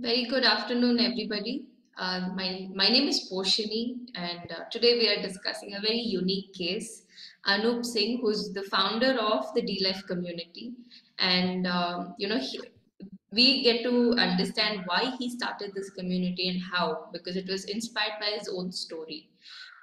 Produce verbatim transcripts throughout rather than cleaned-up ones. Very good afternoon, everybody. Uh, my, my name is Poshini, and uh, today we are discussing a very unique case. Anup Singh, who's the founder of the DLife community. And, uh, you know, he, we get to understand why he started this community and how, because it was inspired by his own story.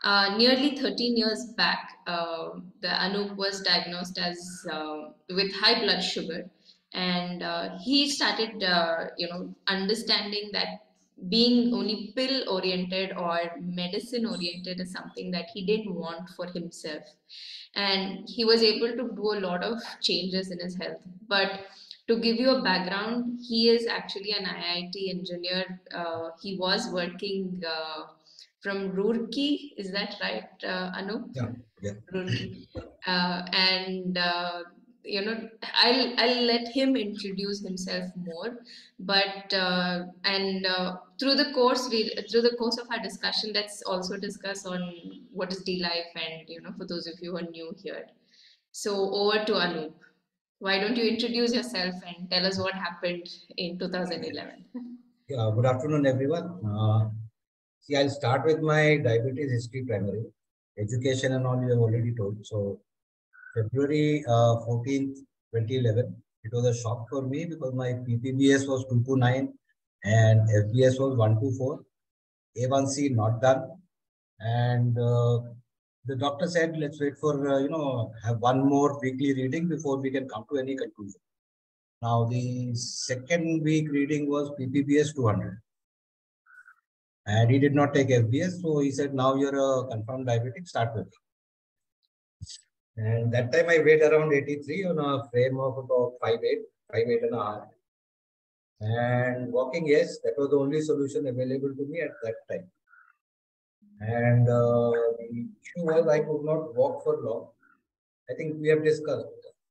Uh, nearly thirteen years back, uh, the Anup was diagnosed as uh, with high blood sugar. And uh, he started, uh, you know, understanding that being only pill oriented or medicine oriented is something that he didn't want for himself. And he was able to do a lot of changes in his health. But to give you a background, he is actually an I I T engineer. Uh, he was working uh, from Roorkee. Is that right, uh, Anup? Yeah, yeah. Roorkee. Uh, and... Uh, you know, I'll, I'll let him introduce himself more, but, uh, and uh, through the course, we, through the course of our discussion, let's also discuss on what is DLife and, you know, for those of you who are new here. So over to Anup, why don't you introduce yourself and tell us what happened in two thousand eleven? Yeah, good afternoon, everyone. Uh, see, I'll start with my diabetes history primary. Education and all you have already told, so February fourteenth, twenty eleven, it was a shock for me because my P P B S was two two nine and F B S was one two four, A one C not done, and uh, the doctor said, let's wait for, uh, you know, have one more weekly reading before we can come to any conclusion. Now, the second week reading was P P B S two hundred, and he did not take F B S, so he said, now you're a confirmed diabetic, start with it. And that time I weighed around eighty-three on a frame of about five eight, five eight and a half. And walking, yes, that was the only solution available to me at that time. And uh, the issue was I could not walk for long. I think we have discussed.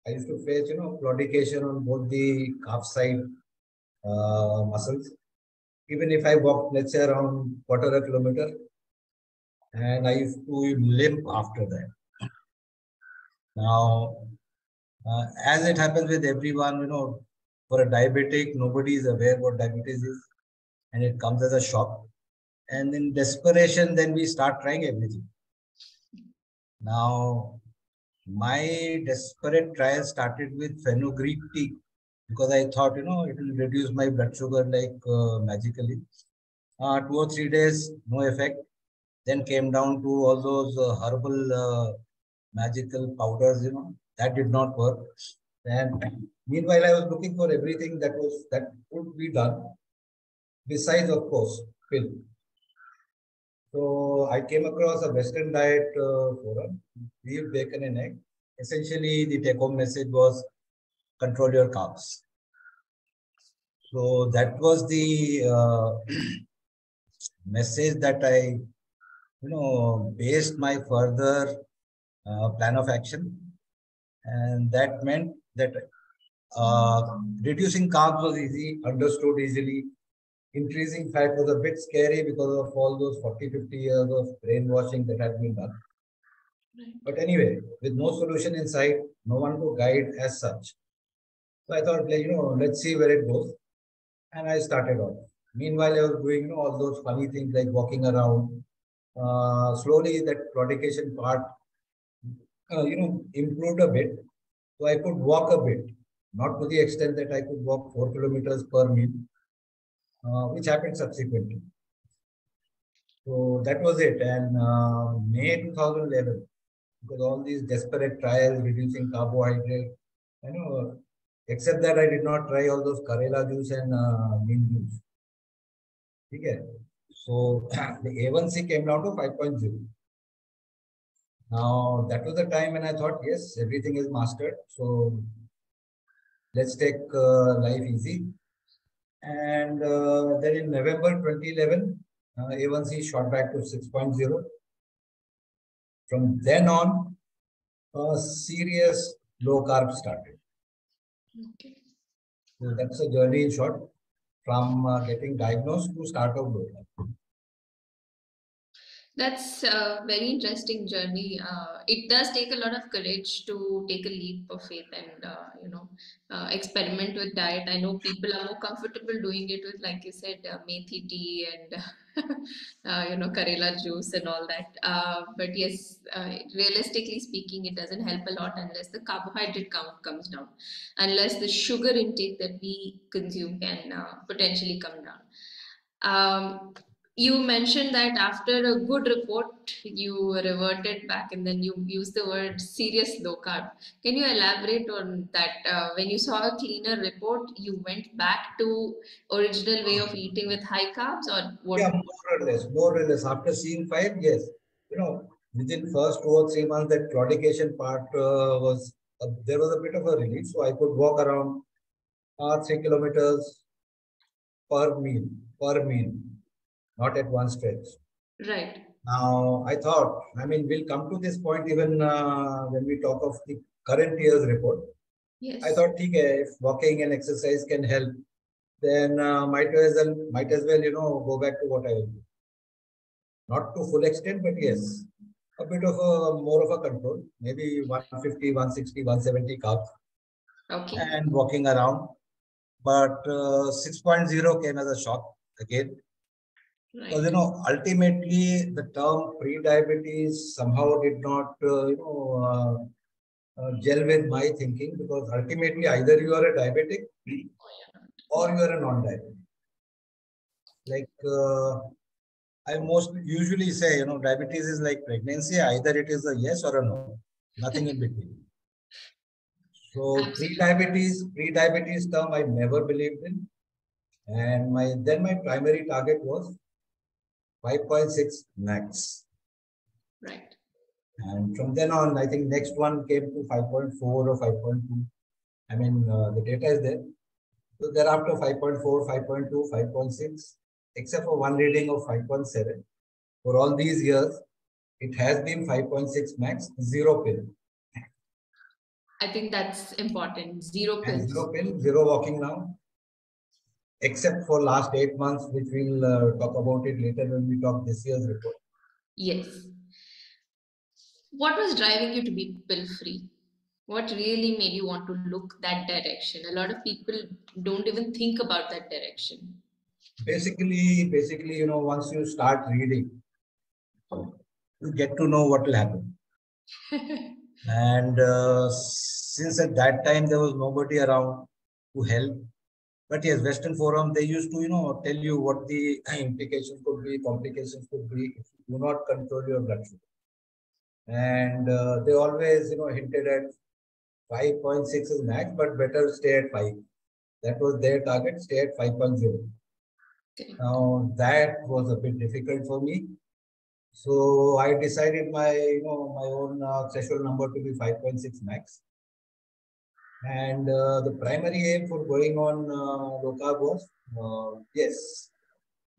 I used to face, you know, claudication on both the calf side uh, muscles. Even if I walked, let's say, around quarter a kilometer. And I used to limp after that. Now, uh, as it happens with everyone, you know, for a diabetic, nobody is aware what diabetes is, and it comes as a shock. And in desperation, then we start trying everything. Now, my desperate trial started with fenugreek tea because I thought, you know, it will reduce my blood sugar like uh, magically. Uh, two or three days, no effect. Then came down to all those uh, herbal uh, magical powders, you know, that did not work. And meanwhile, I was looking for everything that was that could be done, besides, of course, pill. So I came across a Western diet uh, forum, beef, bacon, and egg. Essentially, the take-home message was control your carbs. So that was the uh, message that I, you know, based my further Uh, plan of action, and that meant that uh, reducing carbs was easy, understood easily. Increasing fat was a bit scary because of all those forty, fifty years of brainwashing that had been done. Right. But anyway, with no solution in sight, no one to guide as such. So I thought, you know, let's see where it goes. And I started off. Meanwhile, I was doing, you know, all those funny things like walking around. Uh, slowly, that claudication part Uh, you know, improved a bit. So I could walk a bit, not to the extent that I could walk four kilometers per meal, uh, which happened subsequently. So that was it. And uh, May two thousand eleven, because all these desperate trials, reducing carbohydrate, you know, except that I did not try all those Karela juice and uh, mint juice. Okay. So the A one C came down to five point zero. Now, that was the time when I thought, yes, everything is mastered. So, let's take uh, life easy. And uh, then in November twenty eleven, uh, A one C shot back to six point zero. From then on, a serious low carb started. Okay. So, that's a journey in short, from uh, getting diagnosed to start of low carb. That's a very interesting journey. Uh, it does take a lot of courage to take a leap of faith and, uh, you know, uh, experiment with diet. I know people are more comfortable doing it with, like you said, uh, methi tea and, uh, you know, Karela juice and all that. Uh, but yes, uh, realistically speaking, it doesn't help a lot unless the carbohydrate count comes down, unless the sugar intake that we consume can uh, potentially come down. Um, You mentioned that after a good report, you reverted back and then you used the word serious low carb. Can you elaborate on that? Uh, when you saw a cleaner report, you went back to original way of eating with high carbs or what? Yeah, more or less, more or less. After seeing five, yes. You know, within first two or three months, that claudication part uh, was, uh, there was a bit of a relief. So I could walk around uh, three kilometers per meal, per meal. Not at one stretch. Right. Now, I thought, I mean, we'll come to this point even uh, when we talk of the current year's report. Yes. I thought, okay, if walking and exercise can help, then uh, might as well, might as well, you know, go back to what I will do. Not to full extent, but yes, a bit of a more of a control, maybe one fifty, one sixty, one seventy carbs. Okay. And walking around. But uh, six point zero came as a shock again. Right. Because, you know, ultimately the term pre-diabetes somehow did not, uh, you know, uh, uh, gel with my thinking, because ultimately either you are a diabetic or you are a non-diabetic. Like uh, I most usually say, you know, diabetes is like pregnancy, either it is a yes or a no, nothing in between. So pre-diabetes, pre-diabetes term I never believed in. And my then my primary target was five point six max. Right. And from then on, I think next one came to five point four or five point two. I mean, uh, the data is there. So thereafter, five point four, five point two, five point six, except for one reading of five point seven. For all these years, it has been five point six max, zero pill. I think that's important. Zero pill. Zero pill, zero walking now. Except for last eight months, which we'll uh, talk about it later when we talk this year's report. Yes. What was driving you to be pill-free? What really made you want to look that direction? A lot of people don't even think about that direction. Basically, basically, you know, once you start reading, you get to know what will happen. And uh, since at that time, there was nobody around to help. But yes, Western Forum, they used to, you know, tell you what the implications could be, complications could be if you do not control your blood sugar. And uh, they always, you know, hinted at five point six is max, but better stay at five. That was their target, stay at five point zero. Okay. Now, that was a bit difficult for me. So I decided my, you know, my own uh, threshold number to be five point six max. And uh, the primary aim for going on uh, low carb was, uh, yes,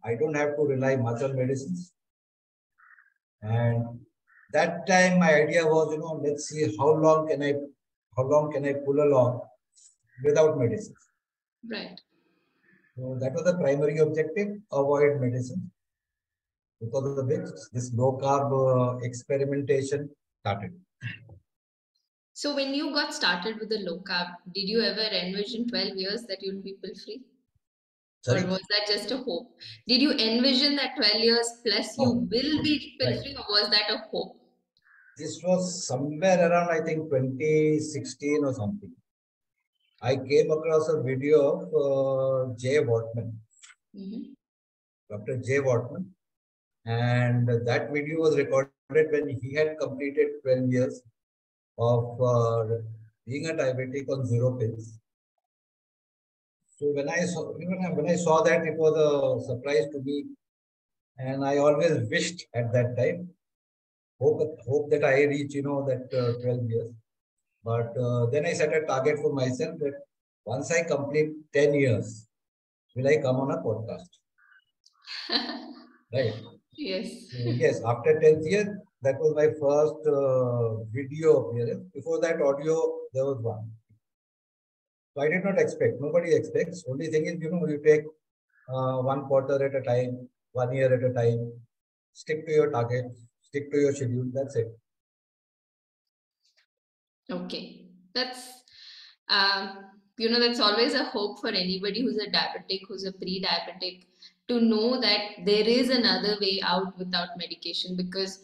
I don't have to rely much on medicines. And that time my idea was, you know, let's see how long can I, how long can I pull along without medicines. Right. So that was the primary objective, avoid medicine. Because of the bit, this low carb uh, experimentation started. So when you got started with the low carb, did you ever envision twelve years that you'll be pill-free? Sorry? Or was that just a hope? Did you envision that twelve years plus you oh, will be pill-free, right? Or was that a hope? This was somewhere around, I think, twenty sixteen or something. I came across a video of uh, Jay Wortman, mm-hmm. Doctor Jay Wortman. And that video was recorded when he had completed twelve years. Of uh, being a diabetic on zero pills. So when I saw, even when I saw that, it was a surprise to me, and I always wished at that time, hope hope that I reach, you know, that uh, twelve years. But uh, then I set a target for myself that once I complete ten years, will I come on a podcast? Right? Yes. So, yes. After tenth year. That was my first uh, video appearance. Before that audio, there was one. So I did not expect, nobody expects. Only thing is, you know, you take uh, one quarter at a time, one year at a time. stick to your target, stick to your schedule. That's it. Okay. That's, uh, you know, that's always a hope for anybody who's a diabetic, who's a pre-diabetic, to know that there is another way out without medication. Because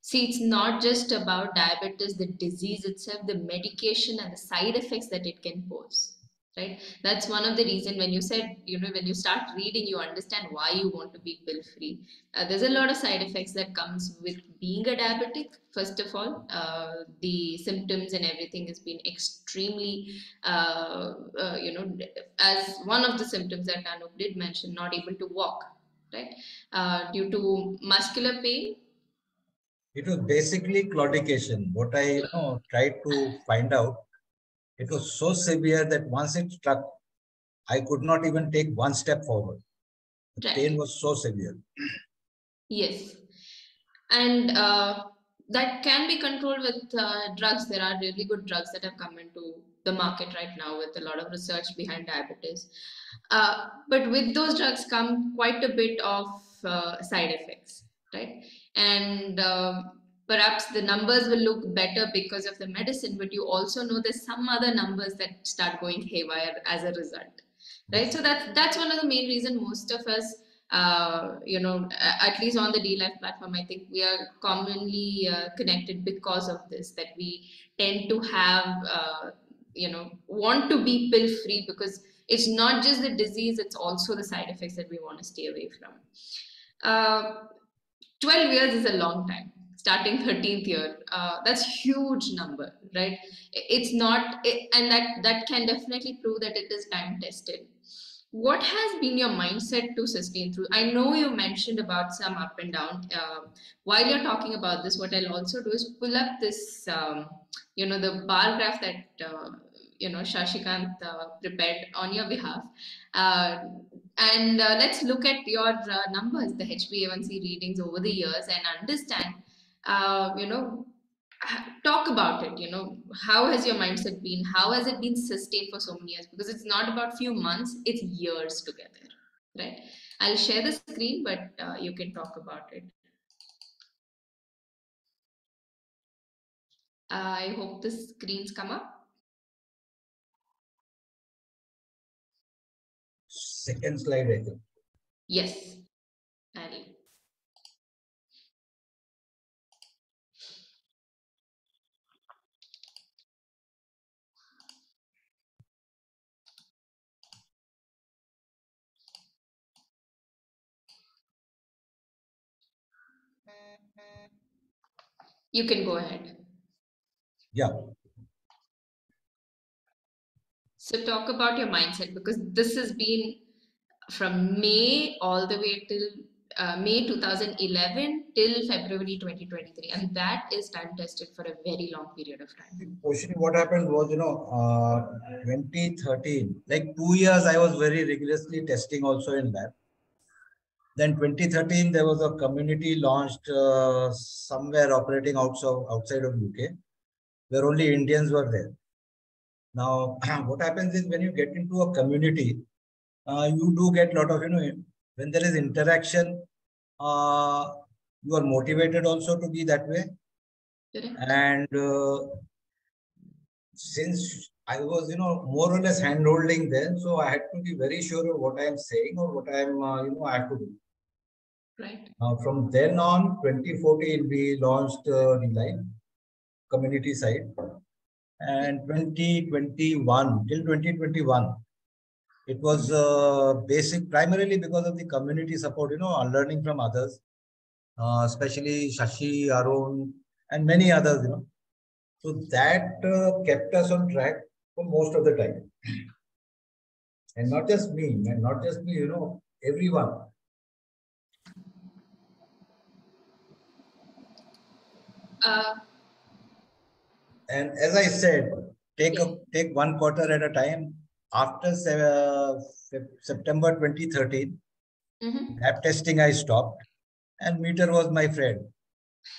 see, it's not just about diabetes, the disease itself, the medication and the side effects that it can pose, right? That's one of the reasons when you said, you know, when you start reading, you understand why you want to be pill-free. Uh, there's a lot of side effects that comes with being a diabetic. First of all, uh, the symptoms and everything has been extremely, uh, uh, you know, as one of the symptoms that Anup did mention, not able to walk, right? Uh, due to muscular pain. It was basically claudication. What I you know, tried to find out, it was so severe that once it struck, I could not even take one step forward. The right. pain was so severe. Yes. And uh, that can be controlled with uh, drugs. There are really good drugs that have come into the market right now with a lot of research behind diabetes. Uh, but with those drugs come quite a bit of uh, side effects, right? And uh, perhaps the numbers will look better because of the medicine, but you also know there's some other numbers that start going haywire as a result, right? So that's, that's one of the main reasons most of us, uh, you know, at least on the DLife platform, I think we are commonly uh, connected because of this, that we tend to have, uh, you know, want to be pill-free, because it's not just the disease, it's also the side effects that we want to stay away from. Uh, twelve years is a long time, starting thirteenth year. Uh, that's a huge number, right? It's not, it, and that, that can definitely prove that it is time tested. What has been your mindset to sustain through? I know you mentioned about some up and down. Uh, while you're talking about this, what I'll also do is pull up this, um, you know, the bar graph that, uh, you know, Shashikanth uh, prepared on your behalf. Uh, And uh, let's look at your uh, numbers, the H b A one C readings over the years, and understand, uh, you know, talk about it, you know, how has your mindset been? How has it been sustained for so many years? Because it's not about few months, it's years together, right? I'll share the screen, but uh, you can talk about it. Uh, I hope the screens come up. Second slide, I think. Yes. And you can go ahead. Yeah. So talk about your mindset, because this has been from May all the way till uh, May two thousand eleven till February twenty twenty-three, and that is time tested for a very long period of time. Question, what happened was, you know, uh, twenty thirteen, like two years I was very rigorously testing also in lab. Then twenty thirteen, there was a community launched uh, somewhere operating outside, outside of U K, where only Indians were there. Now, what happens is when you get into a community, Uh, you do get a lot of, you know, when there is interaction, uh, you are motivated also to be that way. Okay. And uh, since I was, you know, more or less hand-holding then, so I had to be very sure of what I am saying or what I am, uh, you know, I have to do. Right. Uh, from then on, twenty fourteen, we launched uh, DLife community site, and twenty twenty-one, till twenty twenty-one, it was uh, basic primarily because of the community support, you know, learning from others, uh, especially Shashi, Arun, and many others, you know. So that uh, kept us on track for most of the time. And not just me, and not just me, you know, everyone. Uh. And as I said, take a, take one quarter at a time. After uh, September twenty thirteen, mm-hmm. lab testing I stopped, and meter was my friend.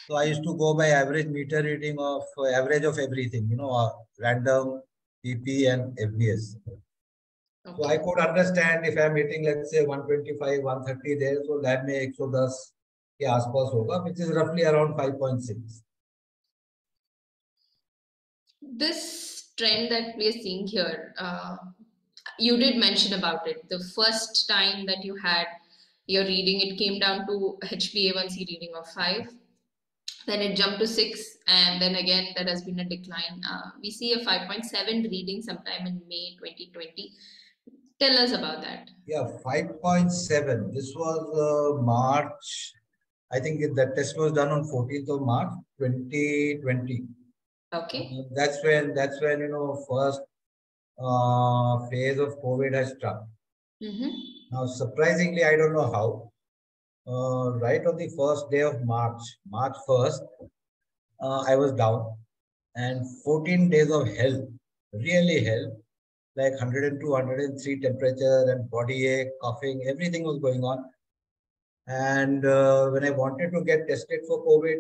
So I used to go by average meter reading of uh, average of everything, you know, uh, random, P P and F B S. Okay. So I could understand if I'm hitting, let's say, one twenty-five, one thirty there, so lab mein one ten के आसपास होगा, which is roughly around five point six. This trend that we are seeing here, uh, you did mention about it. The first time that you had your reading, it came down to H b A one C reading of five. Then it jumped to six, and then again there has been a decline. Uh, we see a five point seven reading sometime in May twenty twenty. Tell us about that. Yeah, five point seven. This was uh, March. I think the test was done on fourteenth of March twenty twenty. Okay. Uh, that's when that's when you know first uh, phase of COVID has struck. Mm-hmm. Now, surprisingly, I don't know how. Uh, right on the first day of March, March first, uh, I was down, and fourteen days of hell, really hell, like one oh two, one oh three temperature and body ache, coughing, everything was going on. And uh, when I wanted to get tested for COVID,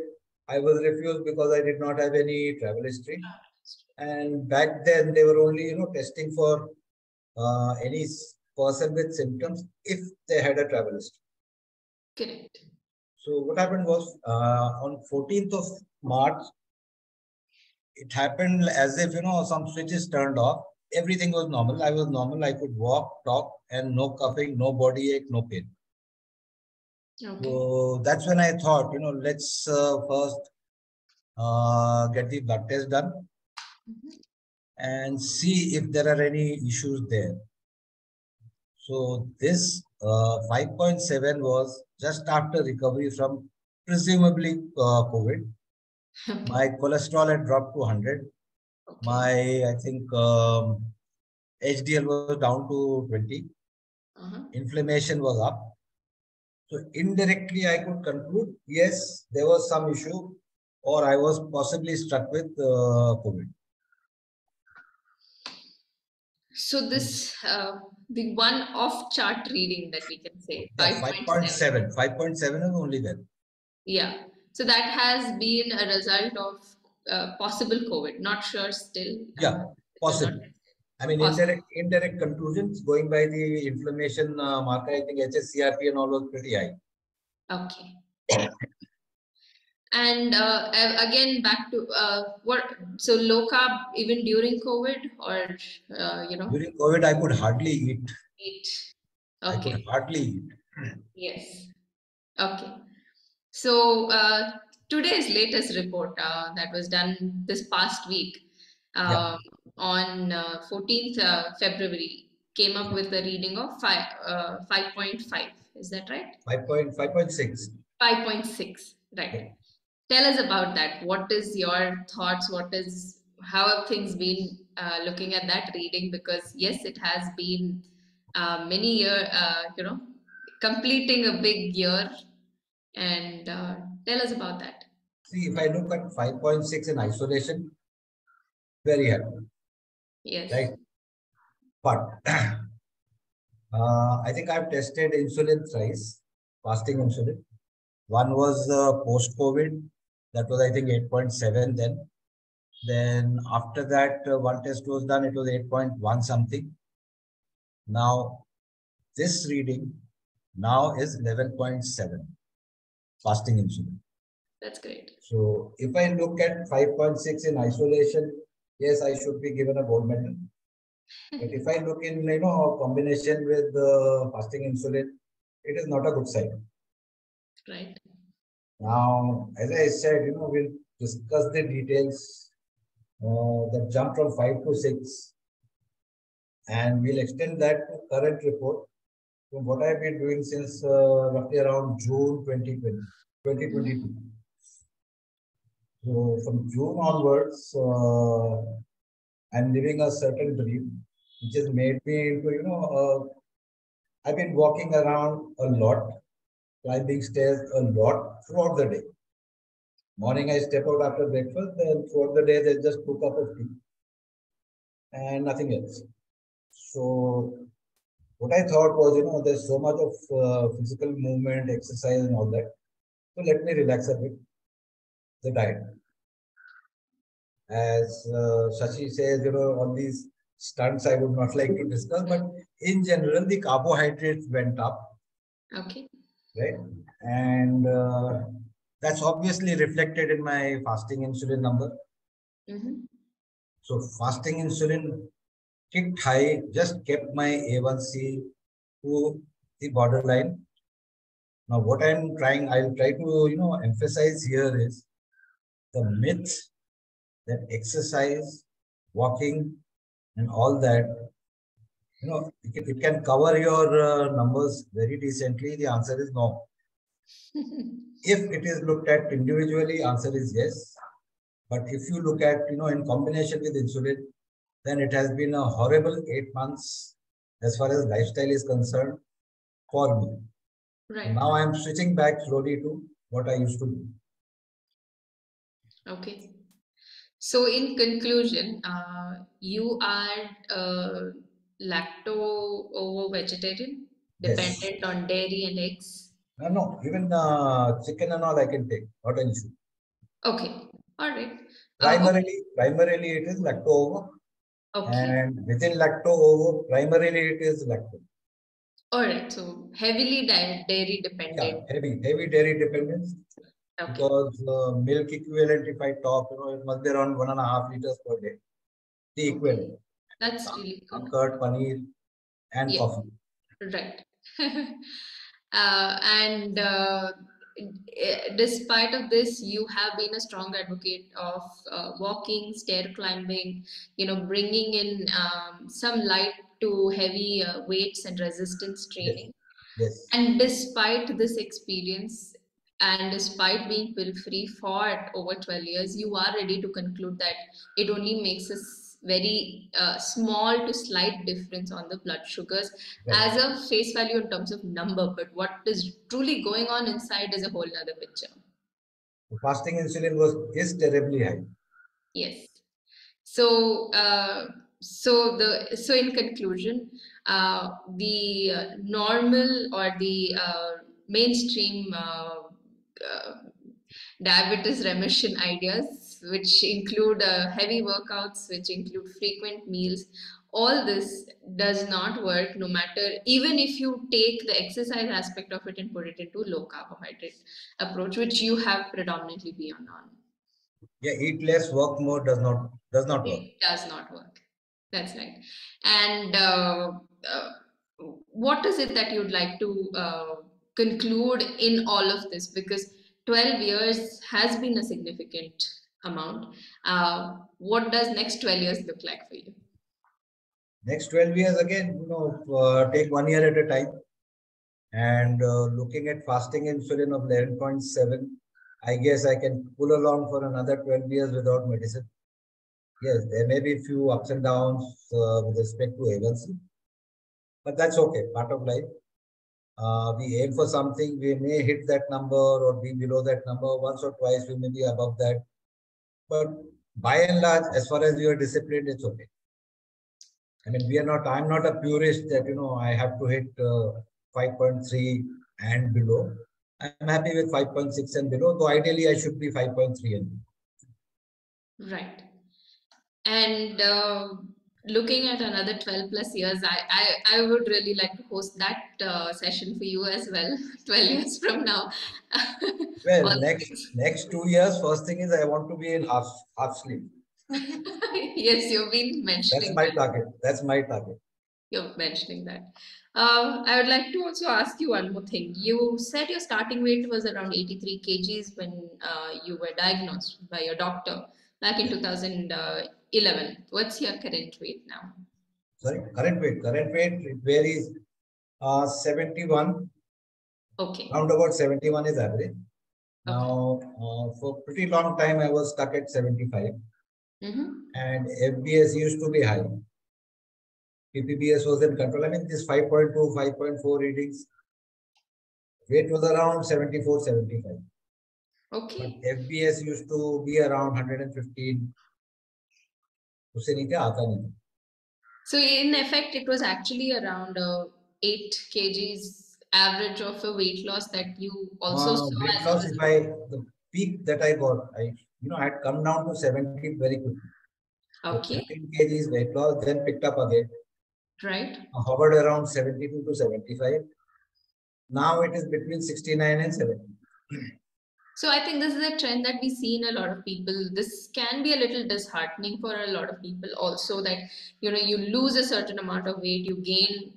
I was refused because I did not have any travel history. And back then they were only, you know, testing for uh, any person with symptoms if they had a travel history. Correct. So what happened was uh, on fourteenth of March, it happened as if, you know, some switches turned off. Everything was normal. I was normal. I could walk, talk, and no coughing, no body ache, no pain. Okay. So that's when I thought, you know, let's uh, first uh, get the blood test done mm-hmm. and see if there are any issues there. So this uh, five point seven was just after recovery from presumably uh, COVID. Okay. My cholesterol had dropped to one hundred. Okay. My, I think, um, H D L was down to twenty. Uh-huh. Inflammation was up. So indirectly, I could conclude, yes, there was some issue or I was possibly struck with uh, COVID. So this, uh, the one-off chart reading that we can say. five point seven. five point seven is only there. Yeah. So that has been a result of Uh, possible COVID, not sure still. Yeah, possible. I mean, possible. indirect indirect conclusions going by the inflammation uh, marker, I think H S C R P and all was pretty high. Okay. And uh, again, back to uh, what? So low carb even during COVID, or uh, you know? During COVID, I could hardly eat. Eat. Okay. I could hardly eat. Yes. Okay. So. Uh, Today's latest report uh, that was done this past week uh, yeah. on uh, fourteenth of February came up with a reading of five, uh, five point five. Is that right? five point six. five point six, right. Yeah. Tell us about that. What is your thoughts? What is, how have things been uh, looking at that reading? Because yes, it has been uh, many years, uh, you know, completing a big year. And uh, tell us about that. See, if I look at five point six in isolation, very helpful. Yes. Right? But uh, I think I've tested insulin thrice, fasting insulin. One was uh, post-COVID. That was, I think, eight point seven then. Then after that, uh, one test was done. It was eight point one something. Now, this reading now is eleven point seven. Fasting insulin. That's great. So if I look at five point six in isolation, yes, I should be given a gold medal. But if I look in, you know, combination with uh, fasting insulin, it is not a good sign. Right. Now, as I said, you know, we'll discuss the details uh, that jump from five to six. And we'll extend that to current report. From what I've been doing since uh, roughly around June twenty twenty, twenty twenty-two. Mm-hmm. So from June onwards, uh, I'm living a certain dream, which has made me into, you know, uh, I've been walking around a lot, climbing stairs a lot throughout the day. Morning, I step out after breakfast, and throughout the day, there's just two cups of tea and nothing else. So what I thought was, you know, there's so much of uh, physical movement, exercise and all that. So let me relax a bit. The diet. As uh, Shashi says, you know, all these stunts I would not like to discuss, but in general, the carbohydrates went up. Okay. right? And uh, that's obviously reflected in my fasting insulin number. Mm-hmm. So fasting insulin kicked high, just kept my A one C to the borderline. Now what I'm trying, I'll try to, you know, emphasize here is the myth that exercise, walking and all that, you know, it can, it can cover your uh, numbers very decently. The answer is no. If it is looked at individually, answer is yes. But if you look at, you know, in combination with insulin, then it has been a horrible eight months as far as lifestyle is concerned for me. Right. Now I'm switching back slowly to what I used to do. Okay. So in conclusion, uh, you are uh, lacto-ovo-vegetarian, dependent yes. on dairy and eggs? No, no. Even uh, chicken and all I can take, not an issue. Okay. All right. Primarily, uh, primarily it is lacto-ovo. Okay. And within lacto-ovo, primarily it is lacto. All right. So heavily dairy dependent. Yeah, heavy, heavy dairy dependence. Okay. Because uh, milk equivalent, if I talk, you know, it must be around one and a half liters per day. The equivalent. That's some, really cool. Curd, paneer, and yeah. coffee. Right. uh, and uh, despite of this, you have been a strong advocate of uh, walking, stair climbing, you know, bringing in um, some light to heavy uh, weights and resistance training. Yes. Yes. And despite this experience, and despite being pill-free for over twelve years, you are ready to conclude that it only makes a very uh, small to slight difference on the blood sugars right. as a face value in terms of number. But what is truly going on inside is a whole other picture. The fasting insulin was is terribly high. Yes. So, uh, so the so in conclusion, uh, the uh, normal or the uh, mainstream. Uh, Uh, diabetes remission ideas, which include uh, heavy workouts, which include frequent meals, all this does not work, no matter, even if you take the exercise aspect of it and put it into low carbohydrate approach, which you have predominantly been on. Yeah, eat less, work more does not does not work. It does not work. That's right. And uh, uh, what is it that you'd like to uh, conclude in all of this, because twelve years has been a significant amount. Uh, what does next twelve years look like for you? Next twelve years again, you know, uh, take one year at a time, and uh, looking at fasting insulin of eleven point seven, I guess I can pull along for another twelve years without medicine. Yes, there may be a few ups and downs uh, with respect to A one C, but that's okay, part of life. Uh, we aim for something, we may hit that number or be below that number once or twice, we may be above that. But by and large, as far as we are disciplined, it's okay. I mean, we are not, I'm not a purist that, you know, I have to hit uh, five point three and below. I'm happy with five point six and below, though ideally I should be five point three and below. Right. And uh... looking at another twelve plus years, I, I, I would really like to host that uh, session for you as well, twelve years from now. Well, next next two years, first thing is I want to be in half, half sleep. Yes, you've been mentioning that. That's my that. target. That's my target. You're mentioning that. Uh, I would like to also ask you one more thing. You said your starting weight was around eighty-three kilograms when uh, you were diagnosed by your doctor back in two thousand eleven. What's your current weight now? Sorry, current weight. Current weight, it varies. Uh, seventy-one. Okay. Round about seventy-one is average. Okay. Now, uh, for pretty long time, I was stuck at seventy-five. Mm-hmm. And F B S used to be high. P P B S was in control. I mean, this five point two, five point four readings. Weight was around seventy-four, seventy-five. Okay. But F B S used to be around one hundred fifteen. So in effect, it was actually around uh, eight kilograms average of a weight loss that you also uh, saw. Weight loss is by the peak that I got. I, you know, I had come down to seventy very quickly. Okay. So fifteen kilograms weight loss, then picked up again. Right. I hovered around seventy-two to seventy-five. Now it is between sixty-nine and seventy. So I think this is a trend that we see in a lot of people. This can be a little disheartening for a lot of people also, that, you know, you lose a certain amount of weight, you gain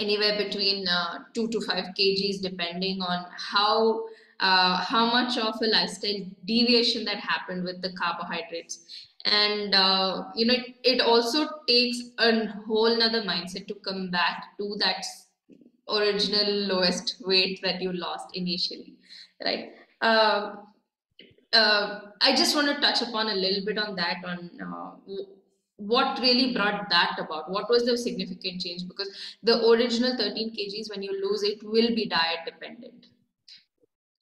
anywhere between uh, two to five kgs, depending on how uh, how much of a lifestyle deviation that happened with the carbohydrates. And, uh, you know, it, it also takes a whole nother mindset to come back to that original lowest weight that you lost initially, right? Uh, uh, I just want to touch upon a little bit on that, on uh, what really brought that about. What was the significant change? Because the original thirteen kgs, when you lose it, will be diet dependent.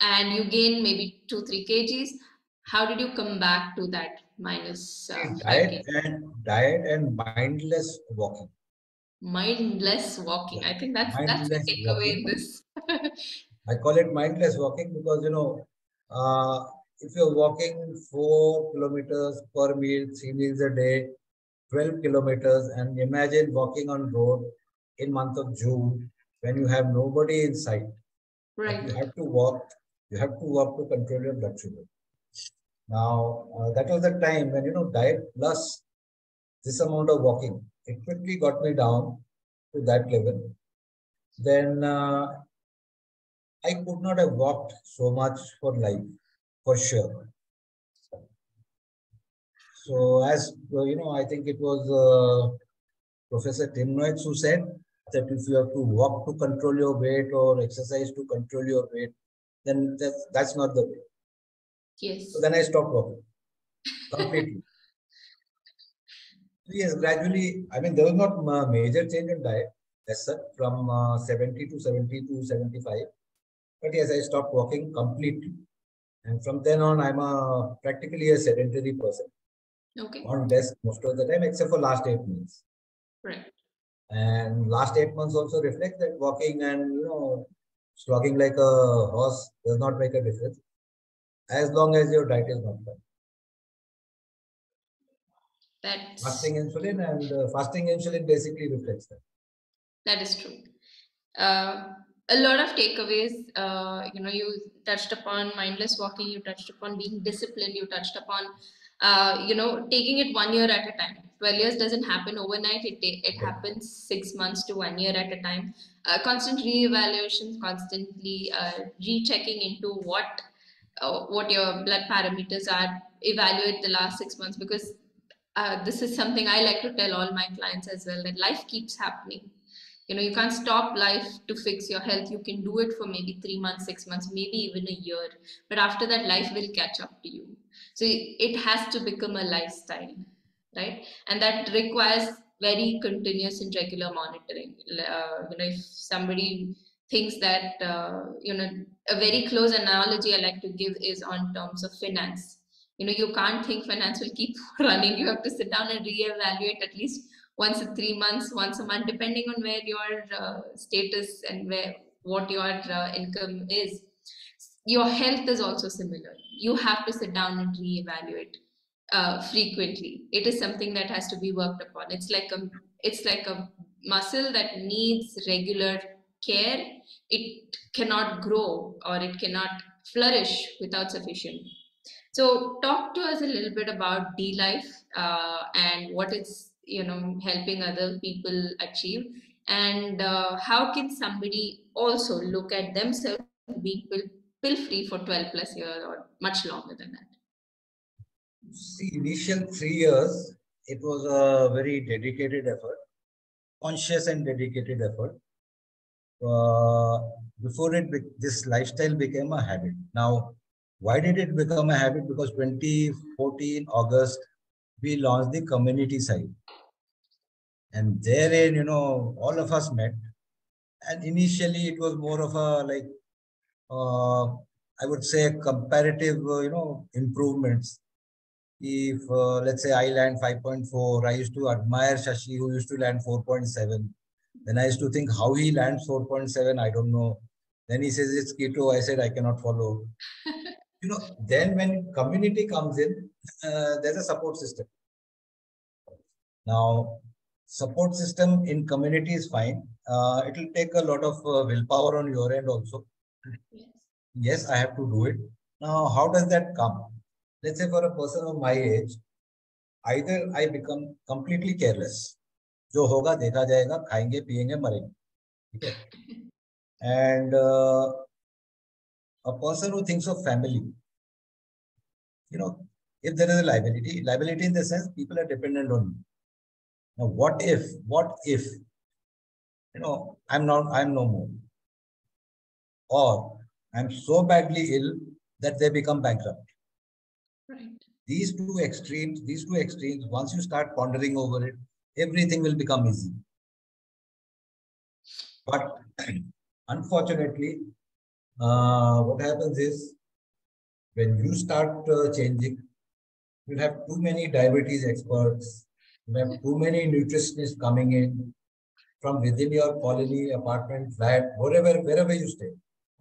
And you gain maybe two, three kgs. How did you come back to that minus uh, diet and diet and mindless walking? Mindless walking. Yeah. I think that's mindless, that's the takeaway in this. I call it mindless walking because, you know, uh, if you're walking four kilometers per meal, three meals a day, twelve kilometers, and imagine walking on road in month of June when you have nobody in sight. Right. And you have to walk. You have to walk to control your blood sugar. Now, uh, that was the time when, you know, diet plus this amount of walking, it quickly got me down to that level. Then uh, I could not have walked so much for life, for sure. So, as you know, I think it was uh, Professor Tim Noakes who said that if you have to walk to control your weight or exercise to control your weight, then that's, that's not the way. Yes. So then I stopped walking completely. Yes, gradually. I mean, there was not a major change in diet as such from uh, seventy to seventy to seventy-five. But yes, I stopped walking completely. And from then on, I'm a, practically a sedentary person. Okay. On desk most of the time, except for last eight months. Right. And last eight months also reflect that walking and, you know, slogging like a horse does not make a difference, as long as your diet is not bad. That's... Fasting insulin and uh, fasting insulin basically reflects that. That is true. Uh, a lot of takeaways, uh, you know, you touched upon mindless walking, you touched upon being disciplined, you touched upon, uh, you know, taking it one year at a time. twelve years doesn't happen overnight. It, it okay. happens six months to one year at a time. Uh, constant re-evaluations, constantly uh, rechecking into what Uh, what your blood parameters are, evaluate the last six months because uh, this is something I like to tell all my clients as well, that life keeps happening. You know, you can't stop life to fix your health. You can do it for maybe three months, six months, maybe even a year. But after that, life will catch up to you. So it has to become a lifestyle, right? And that requires very continuous and regular monitoring. Uh, you know, if somebody thinks that, uh, you know, a very close analogy I like to give is on terms of finance. You know, you can't think finance will keep running. You have to sit down and reevaluate at least once in three months, once a month, depending on where your uh, status and where what your uh, income is. Your health is also similar. You have to sit down and reevaluate uh, frequently. It is something that has to be worked upon. It's like a, it's like a muscle that needs regular care. It cannot grow or it cannot flourish without sufficient. So talk to us a little bit about DLife uh, and what it's, you know, helping other people achieve, and uh, how can somebody also look at themselves being pill free for twelve plus years or much longer than that? See, initial three years, it was a very dedicated effort, conscious and dedicated effort. Uh, before it, this lifestyle became a habit. Now, why did it become a habit? Because twenty fourteen August, we launched the community site. And therein, you know, all of us met. And initially, it was more of a, like, uh, I would say, comparative, uh, you know, improvements. If, uh, let's say, I land five point four, I used to admire Shashi, who used to land four point seven. Then I used to think how he lands four point seven, I don't know. Then he says it's keto, I said I cannot follow. You know, then when community comes in, uh, there's a support system. Now, support system in community is fine. Uh, it will take a lot of uh, willpower on your end also. Yes. Yes, I have to do it. Now, how does that come? Let's say for a person of my age, either I become completely careless. Jo hoga, dekha jayega, khayenge, piyenge, marenge. Okay. And uh, a person who thinks of family, you know, if there is a liability, liability in the sense people are dependent on you. Now, what if, what if, you know, I'm not, I'm no more. Or I'm so badly ill that they become bankrupt. Right. These two extremes, these two extremes, once you start pondering over it, everything will become easy. But unfortunately, uh, what happens is when you start uh, changing, you'll have too many diabetes experts, you'll have too many nutritionists coming in from within your colony, apartment, flat, wherever, wherever you stay.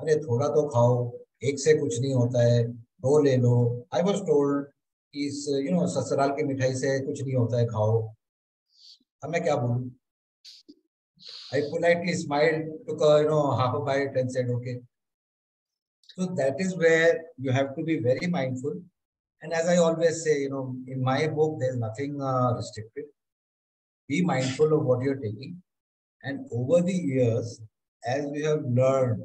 Arey, thoda to khao, ek se kuch nahi hota hai, do le lo. I was told, is, you know, sasaral ke mithai se kuch nahi hota hai, khao. Ab main kya bolu? I politely smiled, took a, you know, half a bite and said, okay. So that is where you have to be very mindful. And as I always say, you know, in my book, there's nothing uh, restricted. Be mindful of what you're taking. And over the years, as we have learned,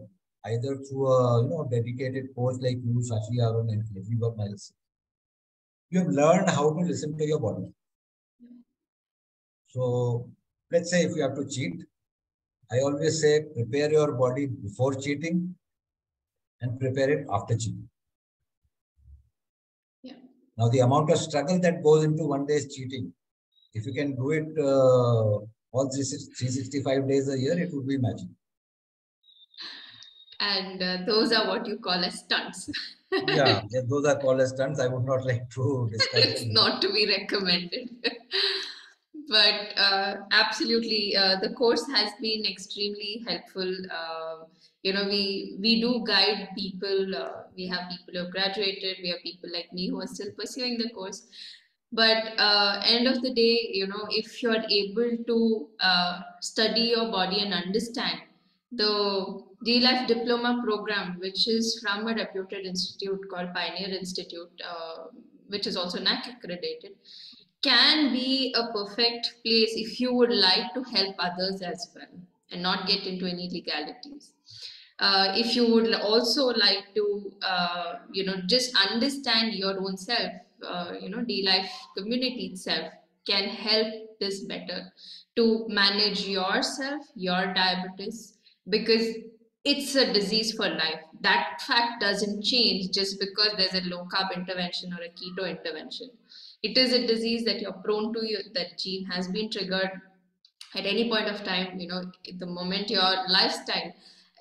either through a, you know, dedicated coach like you, Shashi Arun and Kavya Miles, you have learned how to listen to your body. So let's say if you have to cheat, I always say prepare your body before cheating and prepare it after cheating. Yeah. Now the amount of struggle that goes into one day's cheating, if you can do it uh, all three sixty-five days a year, it would be magic. And uh, those are what you call as stunts. Yeah, those are called as stunts. I would not like to discuss. It's not to be recommended. But uh, absolutely, uh, the course has been extremely helpful. Uh, you know, we we do guide people. Uh, we have people who have graduated. We have people like me who are still pursuing the course. But uh, end of the day, you know, if you're able to uh, study your body and understand the DLife diploma program, which is from a reputed institute called Pioneer Institute, uh, which is also N A C accredited, can be a perfect place if you would like to help others as well and not get into any legalities. Uh, if you would also like to, uh, you know, just understand your own self, uh, you know, DLife community itself can help this better to manage yourself, your diabetes, because it's a disease for life. That fact doesn't change just because there's a low carb intervention or a keto intervention. It is a disease that you're prone to, you, that gene has been triggered at any point of time, you know, the moment your lifestyle,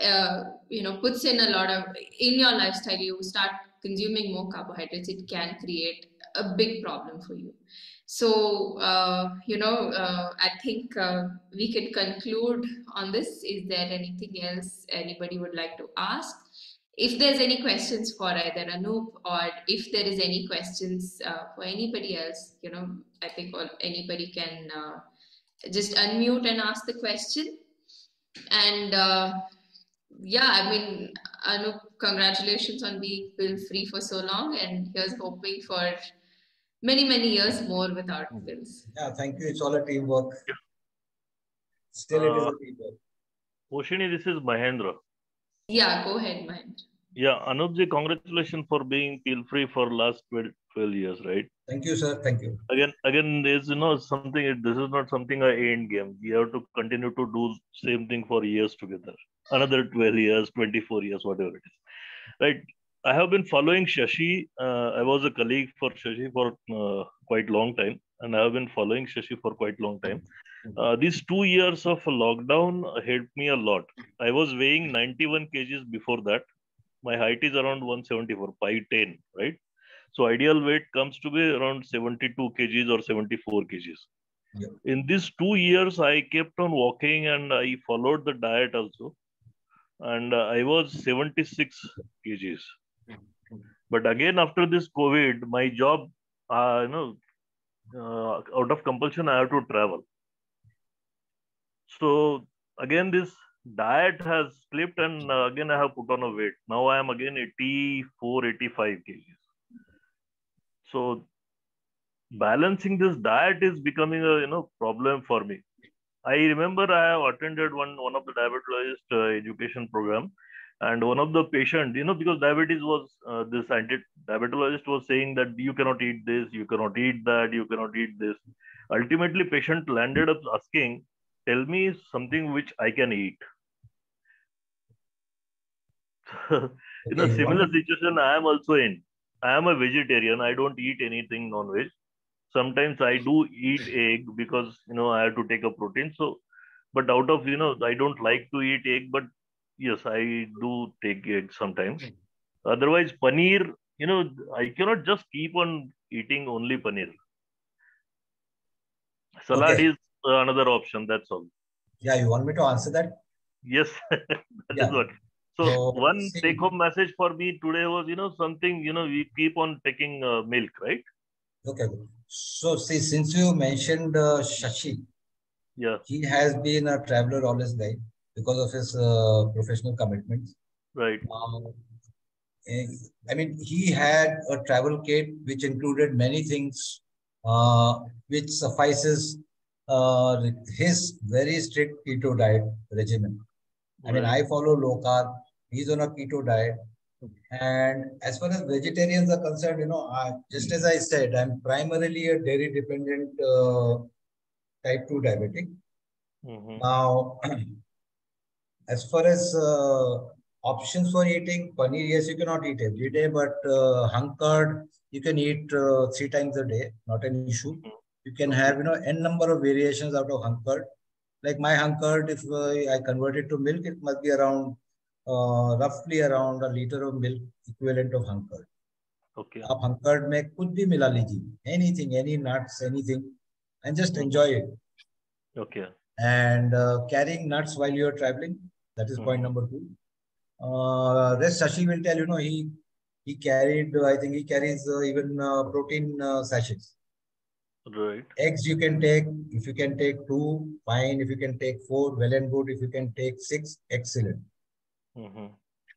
uh, you know, puts in a lot of, in your lifestyle, you start consuming more carbohydrates, it can create a big problem for you. So, uh, you know, uh, I think uh, we can conclude on this. Is there anything else anybody would like to ask? If there's any questions for either Anup or if there is any questions uh, for anybody else, you know, I think all, anybody can uh, just unmute and ask the question. And uh, yeah, I mean, Anup, congratulations on being pill-free for so long, and here's hoping for many, many years more without pills. Yeah, thank you. It's all a teamwork. Yeah. Still, uh, it is a teamwork. Oshini, this is Mahendra. Yeah, go ahead, Mahendra. Yeah, Anupji, congratulations for being pill-free for last twelve years, right? Thank you, sir. Thank you. Again, again, there's, you know, something, this is not something I end game. We have to continue to do same thing for years together. Another twelve years, twenty-four years, whatever it is. Right. I have been following Shashi. Uh, I was a colleague for Shashi for uh, quite long time. And I have been following Shashi for quite long time. Uh, these two years of lockdown helped me a lot. I was weighing ninety-one kgs before that. My height is around one seventy-four, five ten, right? So ideal weight comes to be around seventy-two kgs or seventy-four kgs. Yeah. In these two years, I kept on walking and I followed the diet also. And uh, I was seventy-six kgs. But again, after this COVID, my job, uh, you know, uh, out of compulsion, I have to travel. So again, this diet has slipped, and uh, again I have put on a weight. Now I am again eighty-four, eighty-five kgs. So balancing this diet is becoming a you know problem for me. I remember I have attended one one of the diabetologist uh, education program, and one of the patient, you know, because diabetes was uh, this diabetologist was saying that you cannot eat this, you cannot eat that, you cannot eat this. Ultimately, patient landed up asking, "Tell me something which I can eat." In a similar situation, I am also in. I am a vegetarian. I don't eat anything non-veg. Sometimes I do eat egg because, you know, I have to take a protein. So, but out of, you know, I don't like to eat egg, but yes, I do take egg sometimes. Otherwise, paneer, you know, I cannot just keep on eating only paneer. Salad okay. is uh, another option. That's all. Yeah. You want me to answer that? Yes. that yeah. is what. So, so one take-home message for me today was, you know, something, you know, we keep on taking uh, milk, right? Okay. So, see, since you mentioned uh, Shashi, yeah, he has been a traveler all his life because of his uh, professional commitments. Right. Um, I mean, he had a travel kit which included many things, uh, which suffices uh, his very strict keto diet regimen. I mean, I follow low carb. He's on a keto diet. And as far as vegetarians are concerned, you know, I, just as I said, I'm primarily a dairy dependent uh, type two diabetic. Mm-hmm. Now, as far as uh, options for eating, paneer, yes, you cannot eat every day, but uh, hung curd, you can eat uh, three times a day, not an issue. You can have, you know, n number of variations out of hung curd. Like my hung curd, if uh, I convert it to milk, it must be around, uh, roughly around a liter of milk equivalent of hung curd. Okay. Aap hung curd mein kuch bhi mila lijiye, anything, any nuts, anything, and just enjoy it. Okay. And uh, carrying nuts while you are traveling, that is mm. point number two. Uh, rest Shashi will tell you, know, he he carried, uh, I think he carries uh, even uh, protein uh, sachets. Right. Eggs you can take, if you can take two, fine. If you can take four, well and good. If you can take six, excellent. Mm-hmm.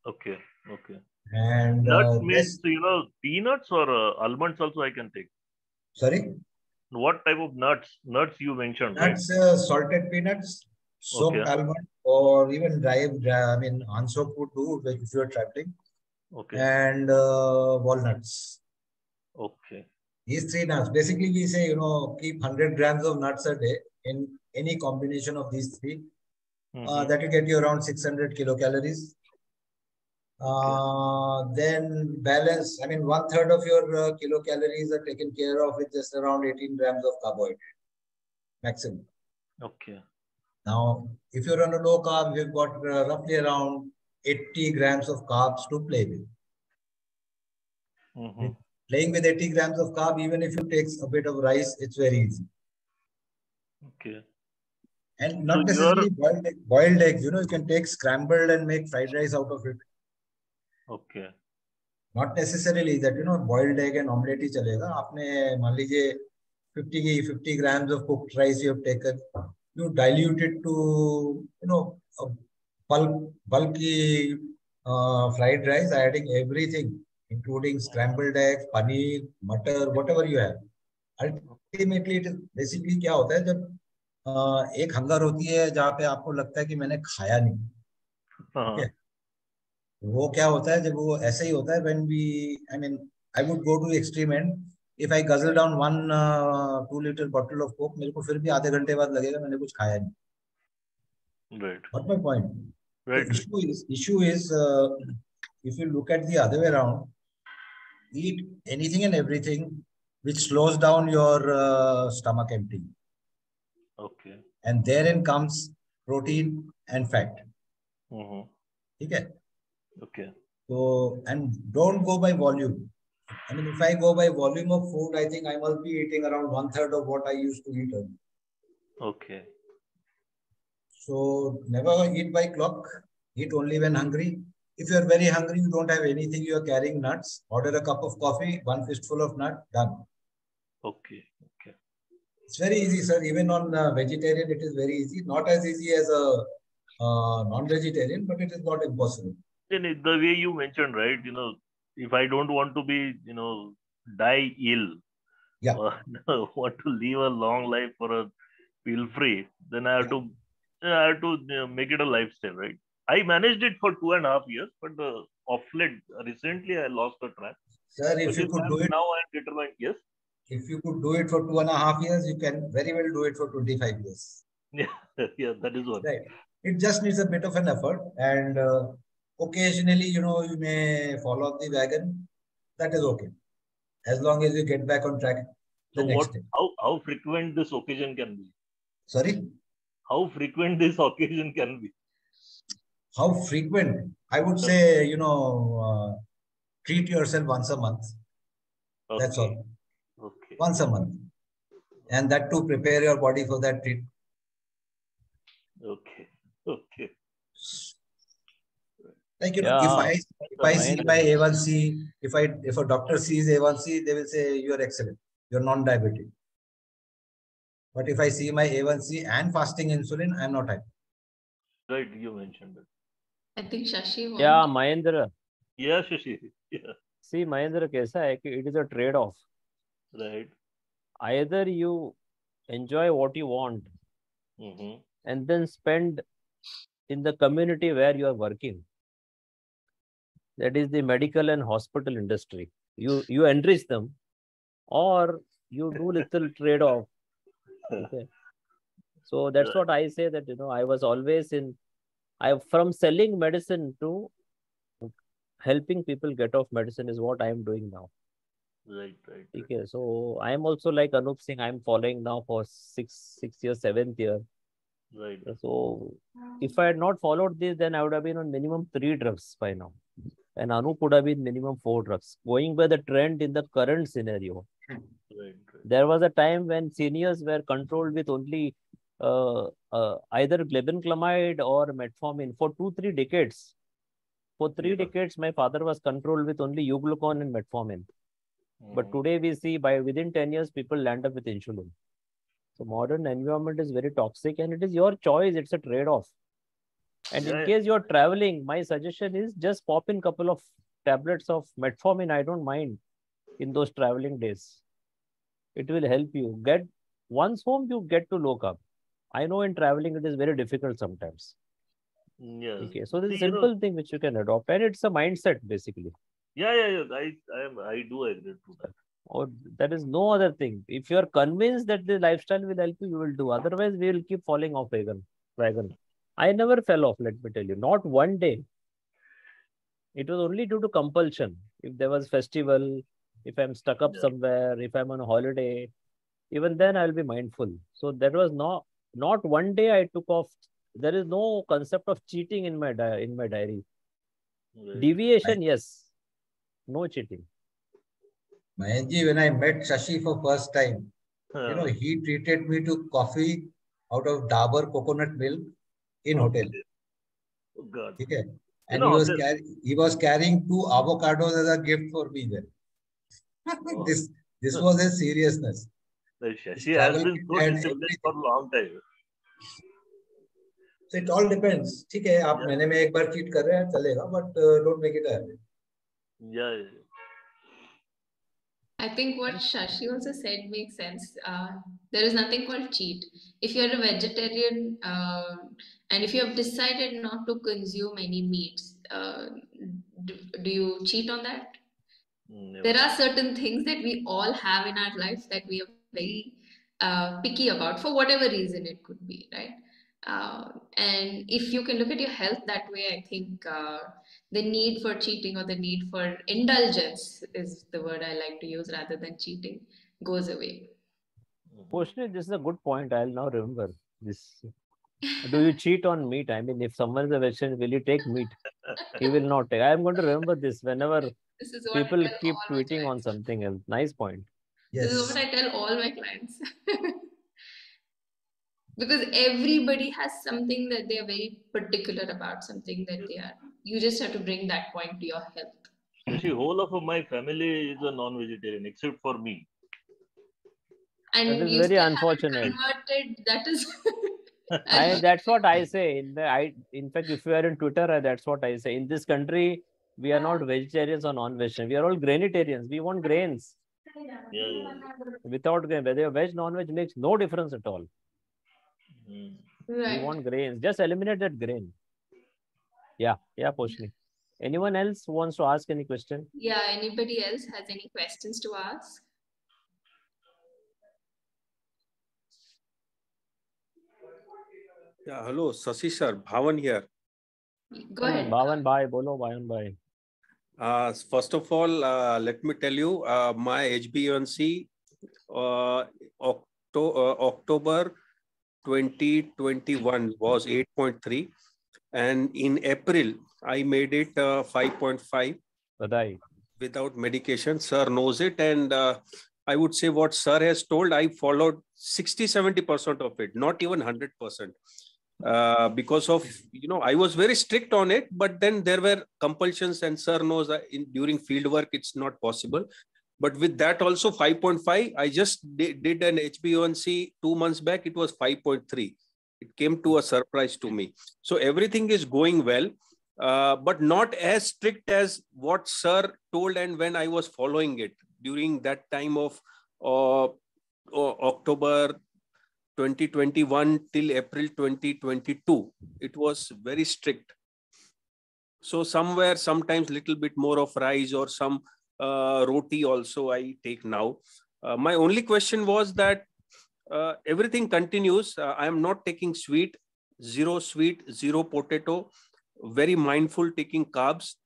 Okay, okay. And nuts uh, means, this, you know, peanuts or uh, almonds also I can take. Sorry? What type of nuts? Nuts you mentioned, nuts, right? Uh, salted peanuts, soaked okay. almond, or even dry, dry I mean, unsoaked food too, if you are traveling. Okay. And uh, walnuts. Okay. These three nuts. Basically, we say, you know, keep one hundred grams of nuts a day in any combination of these three. Mm-hmm. uh, that will get you around six hundred kilocalories. Uh, okay. Then balance, I mean, one third of your uh, kilocalories are taken care of with just around eighteen grams of carbohydrate maximum. Okay. Now, if you're on a low carb, you've got uh, roughly around eighty grams of carbs to play with. Mm-hmm. Okay. Playing with eighty grams of carb, even if you take a bit of rice, it's very easy. Okay. And not so necessarily boiled, egg, boiled eggs. You know, you can take scrambled and make fried rice out of it. Okay. Not necessarily that, you know, boiled egg and omelette hi chalega. Aapne, maan lijiye, fifty grams of cooked rice you have taken. You dilute it to, you know, a bulk, bulky uh, fried rice, adding everything, including scrambled eggs, paneer, butter, whatever you have. Ultimately, it is basically क्या होता है जब uh, एक hunger होती है जहाँ पे आपको लगता है कि मैंने खाया नहीं. Uh-huh. Okay. वो क्या होता है जब वो ऐसे ही होता है when we, I mean, I would go to the extreme end. If I guzzle down one uh, two liter bottle of coke, मेरे को फिर भी आधे घंटे बाद लगेगा मैंने कुछ खाया नहीं. Right. What's my point? Right. The issue is, issue is uh, if you look at the other way around. Eat anything and everything which slows down your uh, stomach emptying. Okay. And therein comes protein and fat. Mm-hmm. Okay. Okay. So, and don't go by volume. I mean, if I go by volume of food, I think I must be eating around one third of what I used to eat earlier. Okay. So, never eat by clock. Eat only when hungry. If you are very hungry, you don't have anything, you are carrying nuts, order a cup of coffee, one fistful of nut, done. Okay. Okay. It's very easy, sir. Even on uh, vegetarian, it is very easy. Not as easy as a uh, non-vegetarian, but it is not impossible. And the way you mentioned, right? You know, if I don't want to be, you know, die ill, yeah, or want to live a long life for a pill-free, then I have yeah. to. I had to you know, make it a lifestyle, right? I managed it for two and a half years, but uh, off late, recently I lost the track. Sir, if so you could do it now, I am determined. Yes. If you could do it for two and a half years, you can very well do it for twenty-five years. Yeah, yeah, that is what. Right. It just needs a bit of an effort, and uh, occasionally, you know, you may fall off the wagon. That is okay, as long as you get back on track. The so next what? Day. How how frequent this occasion can be? Sorry. How frequent this occasion can be? How frequent? I would say, you know, uh, treat yourself once a month. Okay. That's all. Okay. Once a month. And that to prepare your body for that treat. Okay. Okay. Like, you know, yeah. if I, if I see my A one C, if, I, if a doctor sees A one C, they will say, you are excellent. You are non-diabetic. But if I see my A one C and fasting insulin, I'm not happy. Right, you mentioned it. I think Shashi won. Yeah, Mahendra. Yeah, Shashi. Yeah. See, Mahendra, kaisa hai ki it is a trade-off. Right. Either you enjoy what you want mm-hmm. and then spend in the community where you are working. That is the medical and hospital industry. You, you enrich them, or you do little trade-off. Okay. So that's what I say, that, you know, I was always in, I from selling medicine to helping people get off medicine is what I am doing now. Right, right. right. Okay. So I am also like Anup Singh, I am following now for six, six years, seventh year. Right. So if I had not followed this, then I would have been on minimum three drugs by now. And Anup would have been minimum four drugs, going by the trend in the current scenario. Right, right. There was a time when seniors were controlled with only uh, uh, either glibenclamide or metformin for two, three decades. For three yeah. decades, my father was controlled with only euglucon and metformin. Mm. But today we see by within ten years, people land up with insulin. So modern environment is very toxic, and it is your choice. It's a trade-off. And yeah. in case you're traveling, my suggestion is just pop in a couple of tablets of metformin. I don't mind in those traveling days. It will help you. Get once home, you get to low carb. I know in traveling, it is very difficult sometimes. Yeah. Okay. So this is a simple know, thing which you can adopt. And it's a mindset, basically. Yeah, yeah, yeah. I, I, am, I do agree to that. Or that is no other thing. If you are convinced that the lifestyle will help you, you will do. Otherwise, we will keep falling off wagon. wagon. I never fell off, let me tell you. Not one day. It was only due to compulsion. If there was festival, if I'm stuck up yeah. somewhere, if I'm on a holiday, even then I'll be mindful. So that was not, not one day I took off. There is no concept of cheating in my, di in my diary. Right. Deviation, I, yes. No cheating. Mahendji, when I met Shashi for first time, huh. you know, he treated me to coffee out of Dabur coconut milk in hotel. Oh, God. Okay. And you know, he, was he was carrying two avocados as a gift for me then. Oh. This this was a seriousness. Shashi has been so disciplined for a long time. So it all depends. Okay, you are doing it once, cheat, but don't make it happen. Yeah. I think what Shashi also said makes sense. Uh, there is nothing called cheat. If you are a vegetarian uh, and if you have decided not to consume any meats, uh, do, do you cheat on that? Never. There are certain things that we all have in our life that we are very uh, picky about for whatever reason it could be, right? Uh, and if you can look at your health that way, I think uh, the need for cheating or the need for indulgence is the word I like to use rather than cheating goes away. Poshni, this is a good point. I'll now remember this. Do you cheat on meat? I mean, if someone is a vegetarian, will you take meat? He will not take. I am going to remember this whenever This is what people keep tweeting on something else. Nice point. Yes. This is what I tell all my clients. Because everybody has something that they are very particular about, something that they are. You just have to bring that point to your health. You see, whole of my family is a non-vegetarian except for me. and that is very unfortunate. That is I, that's what I say. In the, I, in fact, if you are in Twitter, that's what I say. In this country, we are not vegetarians or non-vegetarians. We are all granitarians. We want grains. Yeah, yeah. Without grain, whether veg, non-veg makes no difference at all. Mm. Right. We want grains. Just eliminate that grain. Yeah, yeah, Poshni. Anyone else wants to ask any question? Yeah, anybody else has any questions to ask? Yeah, hello, Sashi sir, Bhavan here. Go ahead. Bhavan bhai, bolo Bhavan bhai. Uh, first of all, uh, let me tell you, uh, my H B one C uh, Octo uh, October twenty twenty-one was eight point three. And in April, I made it uh, five point five Badai. Without medication. Sir knows it. And uh, I would say what sir has told, I followed sixty to seventy percent of it, not even one hundred percent. Uh, because of, you know, I was very strict on it, but then there were compulsions and sir knows that in, during field work, it's not possible. But with that also five point five, I just did, did an H B one C two months back. It was five point three. It came to a surprise to me. So everything is going well, uh, but not as strict as what sir told and when I was following it during that time of uh, uh, October twenty twenty-one till April twenty twenty-two. It was very strict. So somewhere, sometimes little bit more of rice or some uh, roti also I take now. Uh, my only question was that uh, everything continues. Uh, I am not taking sweet, zero sweet, zero potato, very mindful taking carbs.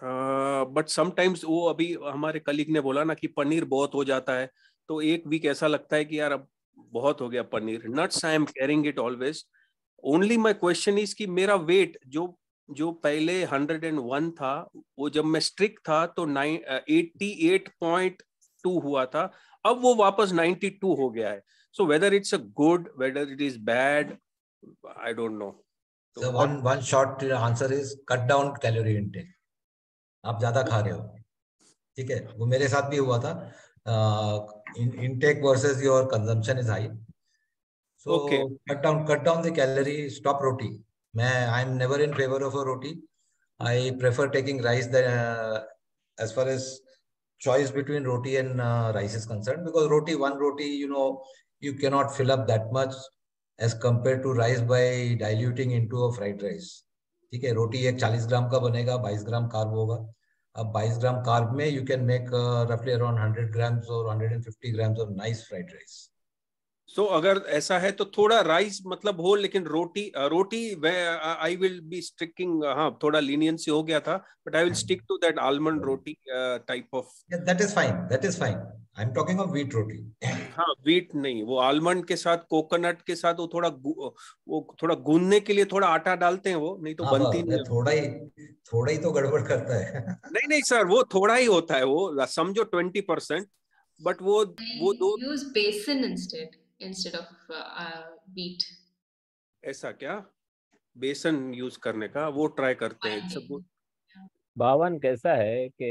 Uh, but sometimes वो अभी हमारे colleague ने बोला ना कि पनीर बहुत हो जाता है तो एक week ऐसा लगता है कि यार अब बहुत हो गया paneer. Nuts I am carrying it always. Only my question is कि मेरा weight जो जो पहले one hundred and one था वो जब मैं strict था तो eighty-eight point two हुआ था अब वो वापस ninety-two हो गया है. So whether it's a good, whether it is bad, I don't know. So, so one one short answer is cut down calorie intake. आप ज्यादा खा रहे हो, ठीक है, वो मेरे साथ भी हुआ था. Intake versus your consumption is high, so okay. cut down, cut down the calorie. Stop roti. मैं I am never in favor of a roti. I prefer taking rice than uh, as far as choice between roti and uh, rice is concerned, because roti, one roti, you know, you cannot fill up that much as compared to rice by diluting into a fried rice. ठीक है, रोटी एक forty ग्राम का बनेगा, twenty gram carb होगा. अब twenty gram carb में you can make रफली around one hundred grams और one hundred fifty grams of nice fried rice. So अगर ऐसा है तो थोड़ा राइस मतलब हो, लेकिन roti roti I will be sticking. हां, थोड़ा लीनियंसी हो गया था, but I will stick to that almond roti type of. That is fine, that is fine. I am talking of wheat roti. हां, व्हीट नहीं, वो आलमंड के साथ, कोकोनट के साथ, वो थोड़ा वो थोड़ा गूंदने के लिए थोड़ा आटा डालते हैं, वो नहीं तो बनती नहीं. थोड़ा ही थोड़ा ही तो गड़बड़ करता है. नहीं नहीं सर, वो थोड़ा ही होता है, वो समझो twenty percent, बट वो वो दो use besan instead instead of uh, wheat. ऐसा क्या बेसन यूज करने का वो ट्राई करते हैं. भावन कैसा है कि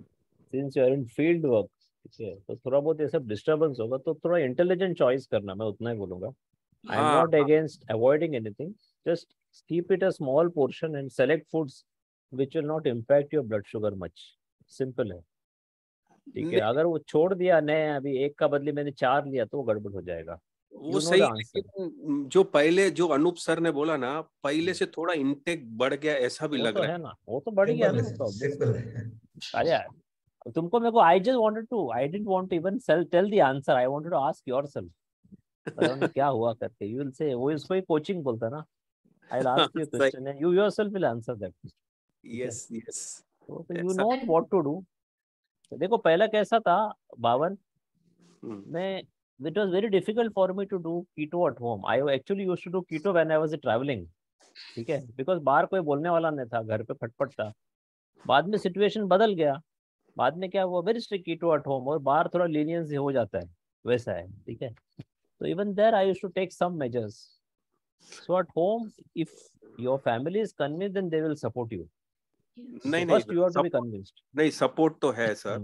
since you are in field work तो थोड़ा बहुत ये सब डिस्टर्बेंस होगा, तो थोड़ा इंटेलिजेंट चॉइस करना, मैं उतना ही बोलूंगा. I am not against avoiding anything, just keep it a small portion and select foods which will not impact your blood sugar much. Simple है, ठीक है. अगर वो छोड़ दिया, नहीं अभी एक का बदले मैंने चार लिया, तो वो गड़बड़ हो जाएगा. वो सही, लेकिन जो पहले जो अनूप सर ने बोला ना, पहले से थोड़ा इंटेक बढ़ गया, ऐसा भी लग तो रहा है ना. वो तो बढ़ गया ना. तुमको मेरे को I just wanted to I didn't want to even tell the answer. I wanted to ask yourself क्या हुआ करते. यू विल से वो इसको ही कोचिंग बोलता ना. I will ask you question and you yourself will answer that. Yes yes, you know what to do. देखो पहला कैसा था भावन, मैं it was very difficult for me to do keto at home. I actually used to do keto when I was travelling, ठीक है, because बाहर कोई बोलने वाला नहीं था, घर पे फटफट था. बाद में सिचुएशन बदल गया, बाद में क्या हुआ, very strict keto at home और बाहर थोड़ा लीनियंस हो जाता है, वैसा है, ठीक है. तो even there I used to take some measures. So at home if your family is convinced then they will support you. नहीं, नहीं, नहीं, सपोर्ट तो है सर.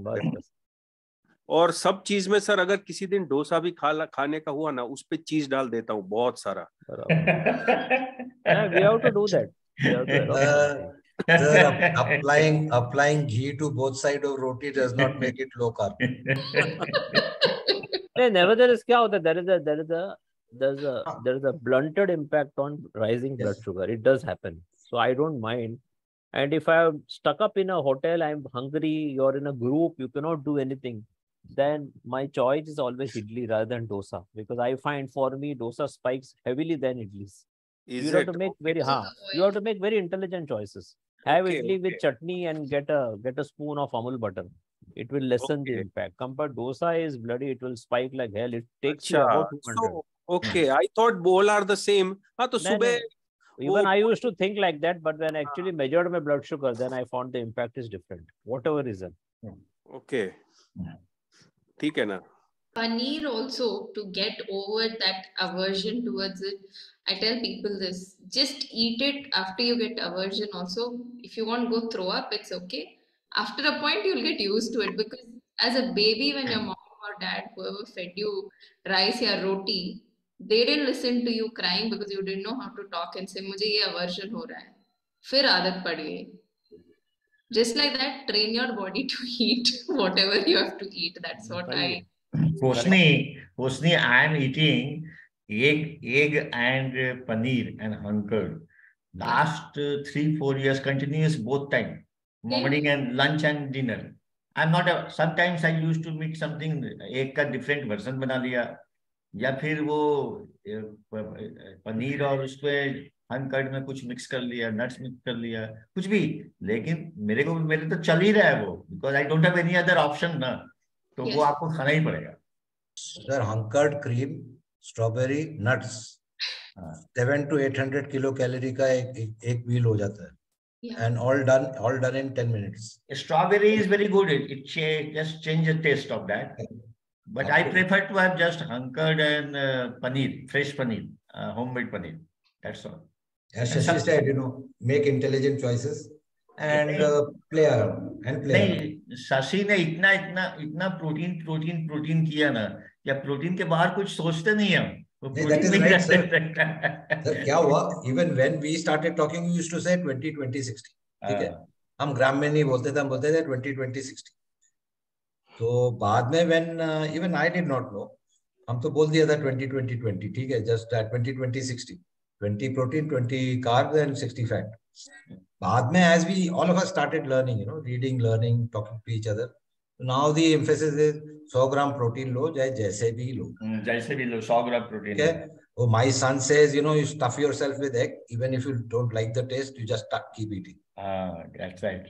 और सब चीज में सर अगर किसी दिन डोसा भी खा खाने का हुआ ना, उस पे चीज डाल देता हूँ बहुत सारा। We have to do that. Uh, sir, applying applying ghee to both sides of roti does not make it low carb. Nevertheless, क्या होता है? There is a there is a there is a there is a blunted impact on rising blood sugar. It does happen. So I don't mind. And if I am stuck up in a hotel, I am hungry, you're in a group, you cannot do anything, then my choice is always idli rather than dosa. Because I find for me, dosa spikes heavily than idlis. Is you have to make very ha, you have to make very intelligent choices. Have okay, idli okay. with chutney and get a get a spoon of amul butter. It will lessen okay. the impact. Compared dosa is bloody, it will spike like hell. It takes Achha. you about two hundred. So, okay, I thought bowl are the same. Ha, to nah, subay... nah. Even oh, I used to think like that, but when I actually uh, measured my blood sugar, then I found the impact is different. Whatever reason. Okay. ठीक है ना. Paneer also, to get over that aversion towards it, I tell people this, just eat it after you get aversion also. If you want to go throw up, it's okay. After a point, you'll get used to it because as a baby, when your mom or dad, whoever fed you rice or roti, they didn't listen to you crying because you didn't know how to talk and say mujhe ye aversion ho raha hai. Fir aadat pad gayi. Just like that, train your body to eat whatever you have to eat. That's what I. Hosni, Hosni, I am eating egg, egg and paneer and hunkered. Last uh, three four years continuous both time, morning and lunch and dinner. I'm not. A, sometimes I used to make something egg ka different version bana liya. या फिर वो पनीर और उसमें uncut में कुछ mix कर लिया, nuts mix कर लिया, कुछ भी, लेकिन मेरे को मेरे तो चल ही रहा है वो, because I don't have any other option ना, तो yes. वो आपको खाना ही पड़ेगा। Sir, hunkered cream, strawberry, nuts, seven to eight hundred kilo calorie का एक एक मील हो जाता है, yeah. and all done, all done in ten minutes. Strawberry is very good. It, it ch just change the taste of that. Okay. But okay. I prefer to have just hunkered and uh, paneer, fresh paneer, uh, homemade paneer. That's all. As Shashi said, you know, make intelligent choices and uh, play around and play. नहीं, Shashi ने इतना इतना इतना protein protein protein किया ना, या protein के बाहर कुछ सोचते नहीं हम. That is right, sir. Sir, क्या हुआ? Even when we started talking, we used to say twenty twenty sixty. ठीक है? हम ग्राम में नहीं बोलते थे, हम बोलते थे twenty twenty sixty. तो बाद में when even I did not know, हम तो बोल दिया था twenty twenty twenty, ठीक है, just twenty twenty sixty, twenty protein, twenty carbs and sixty fat. बाद में as we all of us started learning, you know, reading, learning, talking to each other, now the emphasis is one hundred gram protein लो, चाहे जैसे भी लो. जैसे भी लो, one hundred gram protein. ठीक है. Oh, my son says, you know, you stuff yourself with egg, even if you don't like the taste, you just keep eating. Ah, that's right.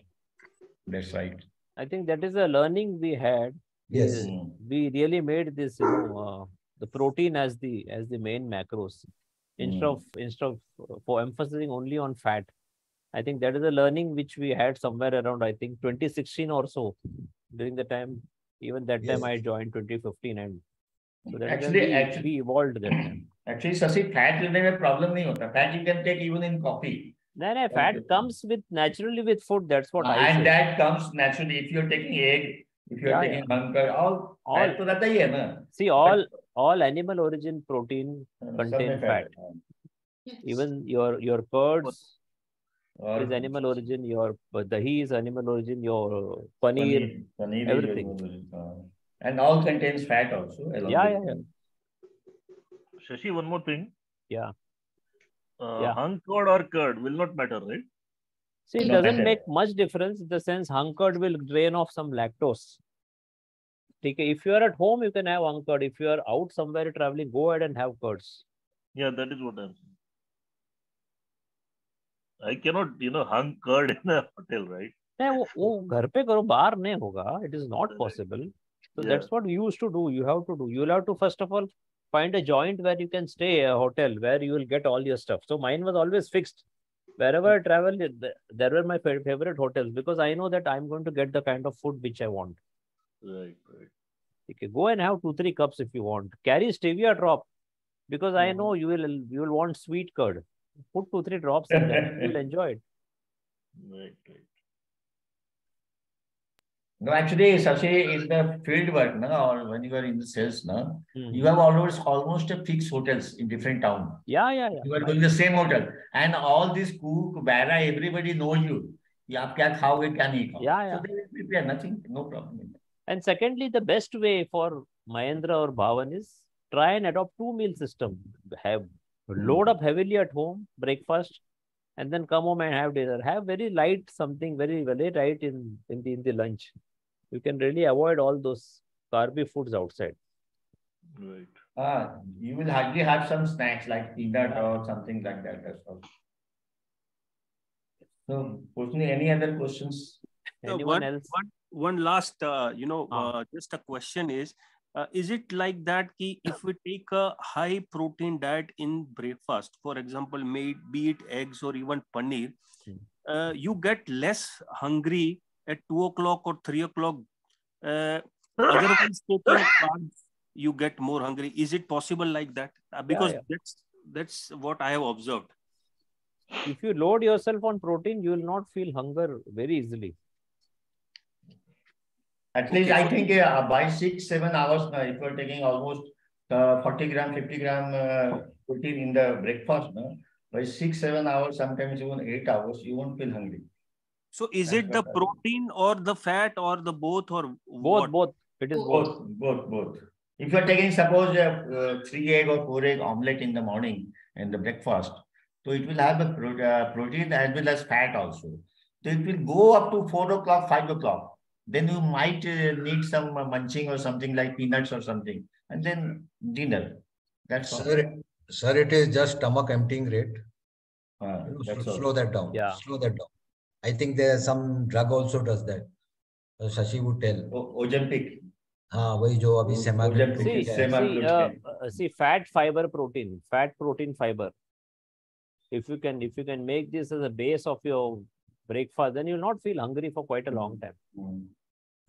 That's right. I think that is a learning we had. Yes, we really made this, you know, uh, the protein as the as the main macros instead mm. of instead of uh, for emphasizing only on fat. I think that is a learning which we had somewhere around, I think twenty sixteen or so, during the time. Even that yes. time I joined twenty fifteen, and so that actually we, actually we evolved that time. Actually, Shashi, fat is a problem. Nahi hota. Fat you can take even in coffee. No, no, fat okay. comes with naturally with food. That's what uh, I and say. And that comes naturally if you're taking egg, if you're yeah, taking hunker, yeah. all, all to rata hi hai na. See, all all animal origin protein uh, contain fat. fat. Yes. Even your your curds or, is animal origin. Your dahi is animal origin. Your paneer, paneer, paneer everything, and all contains fat also. Yeah, yeah, yeah. Shashi, one more thing. Yeah. Uh, yeah. Hunkered or curd will not matter, right? See, it doesn't matter. Make much difference in the sense hunkered will drain off some lactose. If you are at home, you can have hunkered. If you are out somewhere traveling, go ahead and have curds. Yeah, that is what I'm saying. I cannot, you know, hung curd in a hotel, right? It is not possible. So yeah. that's what you used to do. You have to do. You'll have to, first of all, find a joint where you can stay, a hotel where you will get all your stuff. So mine was always fixed. Wherever I travel, there were my favorite hotels because I know that I'm going to get the kind of food which I want. Right, right. Okay, go and have two, three cups if you want. Carry stevia drop because I know you will you will want sweet curd. Put two, three drops in there. You'll enjoy it. Right, right. No, actually, Shashi, in the field work, na, or when you are in the sales, na, mm-hmm. you have always almost a fixed hotels in different town. Yeah, yeah, yeah. You are doing the same hotel, and all this cook, bara, everybody knows you. Yeah, yeah, yeah. So they prepare nothing, no problem. And secondly, the best way for Mahendra or Bhavan is try and adopt two meal system. Have load up heavily at home, breakfast, and then come home and have dinner. Have very light something, very very light in in the in the lunch. You can really avoid all those carby foods outside. Right. Ah, you will hardly have some snacks like peanut or something like that as well. So, any other questions? So Anyone one, else? One, one last, uh, you know, ah. uh, just a question is, uh, is it like that ki if we take a high protein diet in breakfast, for example, made, be it eggs or even paneer, hmm. uh, you get less hungry at two o'clock or three o'clock? Uh, otherwise, you get more hungry. Is it possible like that? Uh, because yeah, yeah. that's that's what I have observed. If you load yourself on protein, you will not feel hunger very easily. At least I think uh, by six, seven hours, uh, if you're taking almost uh, forty gram, fifty gram uh, protein in the breakfast, uh, by six, seven hours, sometimes even eight hours, you won't feel hungry. So is That's it the protein or the fat or the both or both, what? both, it is both, both, both. both. If you're taking, suppose uh, uh, three egg or four egg omelette in the morning and the breakfast, so it will have a pro uh, protein as well as fat also. So it will go up to four o'clock, five o'clock. Then you might uh, need some uh, munching or something like peanuts or something. And then dinner. That's sir, all. Sir, it is just stomach emptying rate. Uh, you know, slow all. that down. Yeah. Slow that down. I think there is some drug also does that. So Shashi would tell. Ozempic. Ah, वही जो अभी semaglutide. See, see, uh, see, fat, fiber, protein. Fat, protein, fiber. If you can, if you can make this as a base of your breakfast, then you'll not feel hungry for quite a long time.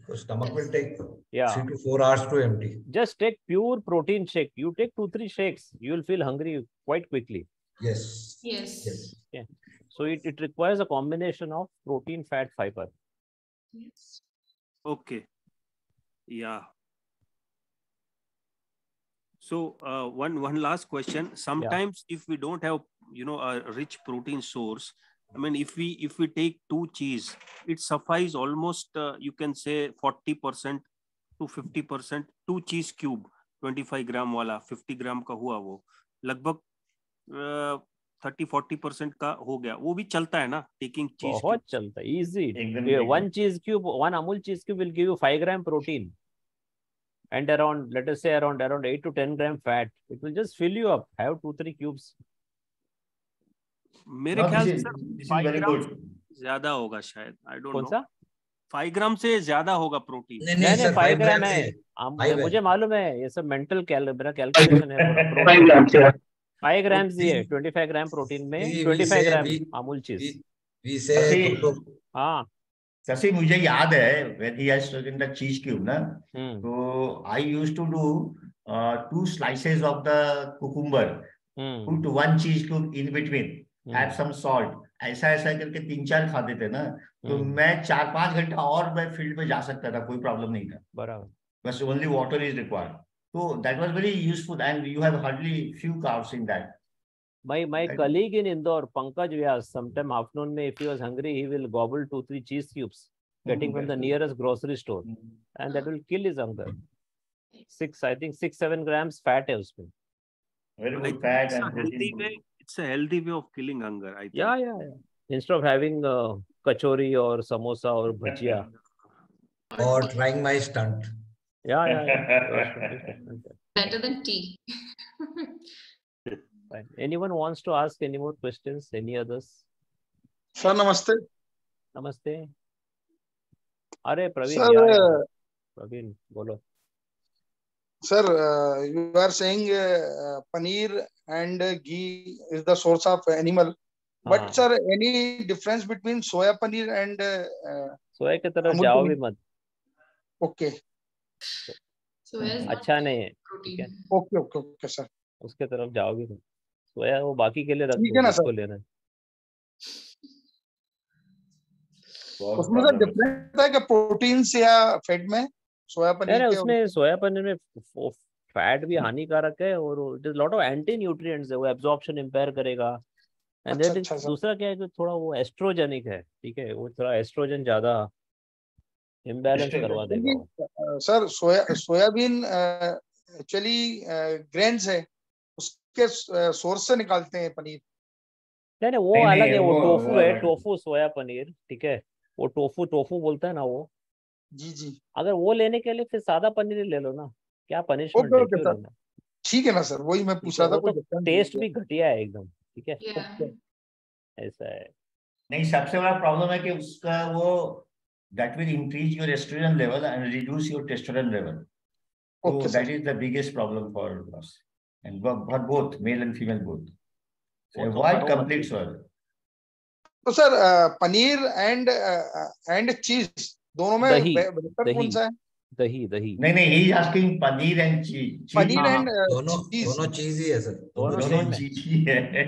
Your stomach will take yeah. three to four hours to empty. Just take pure protein shake. You take two, three shakes, you will feel hungry quite quickly. Yes. Yes. yes. Yeah. So it, it requires a combination of protein, fat, fiber. Yes. Okay. Yeah. So uh, one, one last question. Sometimes yeah. if we don't have, you know, a rich protein source, I mean, if we, if we take two cheese, it suffices almost, uh, you can say forty percent to fifty percent, two cheese cube, twenty-five gram wala, fifty gram ka hua wo. Lagbhag uh, thirty to forty percent ka ho gaya. Wo bhi chalta hai na, taking cheese cube. Bahut chalta hai, easy. Yeah, one cheese cube, one Amul cheese cube will give you five gram protein. And around, let us say around, around eight to ten gram fat. It will just fill you up. Have two, three cubes. No, this is, this five is very grams good. Zyada hoga shayad. I don't Konsa? know. five gram se zyada hoga protein. No, no, sir, five gram hai. Mujhe malum hai. Ye sab mental cal mera calculation hai. five grams hai. five grams ye twenty-five gram protein mein. twenty-five gram Amul cheese. We say... Ah. Sasi, mujhe yaad hai, when he has taken the cheese cube, na, hmm. so I used to do uh, two slices of the cucumber, hmm. put one cheese cube in between, hmm. add some salt. ऐसा ऐसा करके तीन चार खा देते ना, तो मैं चार पांच घंटा और मैं फील्ड में जा सकता था, कोई प्रॉब्लम नहीं था. बराबर. बस only water is required. So that was very useful, and you have hardly few carbs in that. My my right. colleague in Indore, Pankaj Vyas, sometime afternoon, mein, if he was hungry, he will gobble two, three cheese cubes, getting mm-hmm. from the nearest grocery store. Mm-hmm. And that will kill his hunger. Six, I think six, seven grams fat has been. Very good fat. It's, and a healthy way, it's a healthy way of killing hunger, I think. Yeah, yeah, yeah. Instead of having uh, kachori or samosa or bhajia. Or trying my stunt. Yeah, yeah, yeah. Better than tea. Anyone wants to ask any more questions? Any others? Sir, namaste. Namaste. Are Praveen. Sir, yeah, Praveen, bolo. Sir, uh, you are saying uh, paneer and uh, ghee is the source of animal. Ah. But sir, any difference between soya paneer and uh, soya ke taraf jao bhi mat. Okay. Soya. Acha nahi hai. Okay, okay, okay, okay, sir. Uske taraf jaoge tum. सोया वो बाकी के लिए रख दो, इसको लेना है। उसमें सर डिफरेंस है कि प्रोटीन से या फैट में सोया पनीर के उसमें सोया पनीर में फैट भी हानिकारक है और it is lot of anti nutrients है वो एब्जॉर्प्शन इंपेयर करेगा एंड दूसरा क्या है कि थोड़ा वो एस्ट्रोजेनिक है ठीक है वो थोड़ा एस्ट्रोजन ज्यादा इंबैलेंस करवा देगा sir soya soybean actually grains है उसके सोर्स से निकालते हैं पनीर नहीं नहीं वो अलग है वो टोफू है टोफू सोया पनीर ठीक है वो टोफू टोफू बोलता है ना वो जी जी अगर वो लेने के लिए फिर सादा पनीर ले लो ना क्या पनिशमेंट ठीक है ना सर वही मैं पूछ रहा था कोई टेस्ट भी घटिया है एकदम ठीक है ऐसा है नहीं सबसे बड़ा प्रॉब्लम है कि उसका वो that will increase your estrogen level and reduce your testosterone level so okay, that sir. is the biggest problem for us and for both male and female both so avoid complete soya so sir uh, paneer and uh, and cheese dono mein better kaun sa hai dahi dahi nahi nahi he is asking paneer and cheese, cheese. paneer and uh, dono dono cheese hi hai sir dono cheese hi hai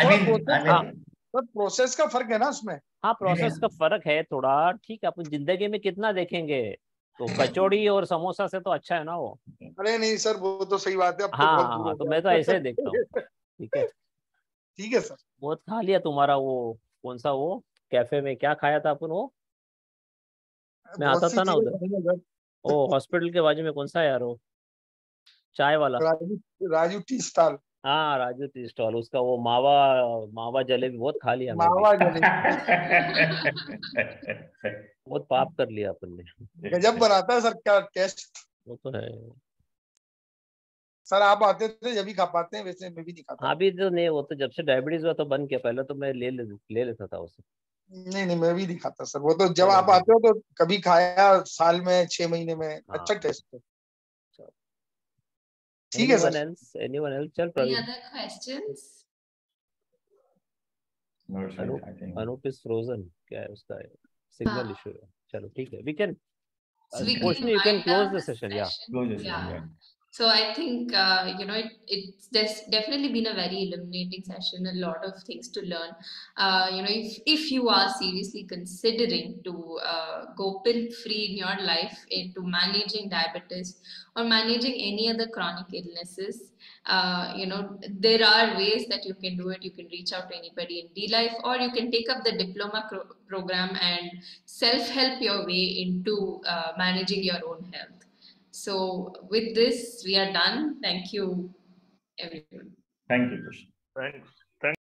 i mean तो process का फर्क है ना उसमें हाँ process का फर्क है थोड़ा ठीक है अपन जिंदगी में कितना देखेंगे तो कचौड़ी और समोसा से तो अच्छा है ना वो अरे नहीं सर वो तो सही बात है अब हाँ, तो, हाँ, तो मैं तो ऐसे देखता हूँ ठीक है ठीक है सर बहुत खा लिया तुम्हारा वो कौन सा वो कैफे में क्या खाया था अपन वो मैं आता था ना उधर ओ हॉस्पिटल के बाजू में कौन सा यार वो चाय वाला राजू टी स्टॉल हाँ राजू टी स्टॉल उसका वो मावा मावा जलेबी बहुत खा लिया मावा जलेबी बहुत पाप कर लिया अपन ने गजब बनाता है सर क्या टेस्ट वो तो है सर आप आते थे जब भी खा पाते हैं वैसे मैं भी नहीं खाता अभी तो नहीं वो तो जब से डायबिटीज हुआ तो बंद किया पहले तो मैं ले ले, ले लेता था उसे नहीं नहीं मैं भी नहीं खाता सर वो तो जब तो आप आते हो तो कभी खाया साल में छह महीने में अच्छा टेस्ट ठीक है सर anyone else चल Praveen any other questions no sir Anup is frozen क्या है उसका सिग्नल इशू है चलो ठीक है we can unfortunately you can close the session yeah close the session yeah so I think uh, you know it, it's there's definitely been a very illuminating session a lot of things to learn uh, you know if if you are seriously considering to uh, go pill free in your life into managing diabetes or managing any other chronic illnesses uh, you know there are ways that you can do it you can reach out to anybody in DLife or you can take up the diploma pro program and self help your way into uh, managing your own health so with this we are done thank you everyone thank you Krishna thanks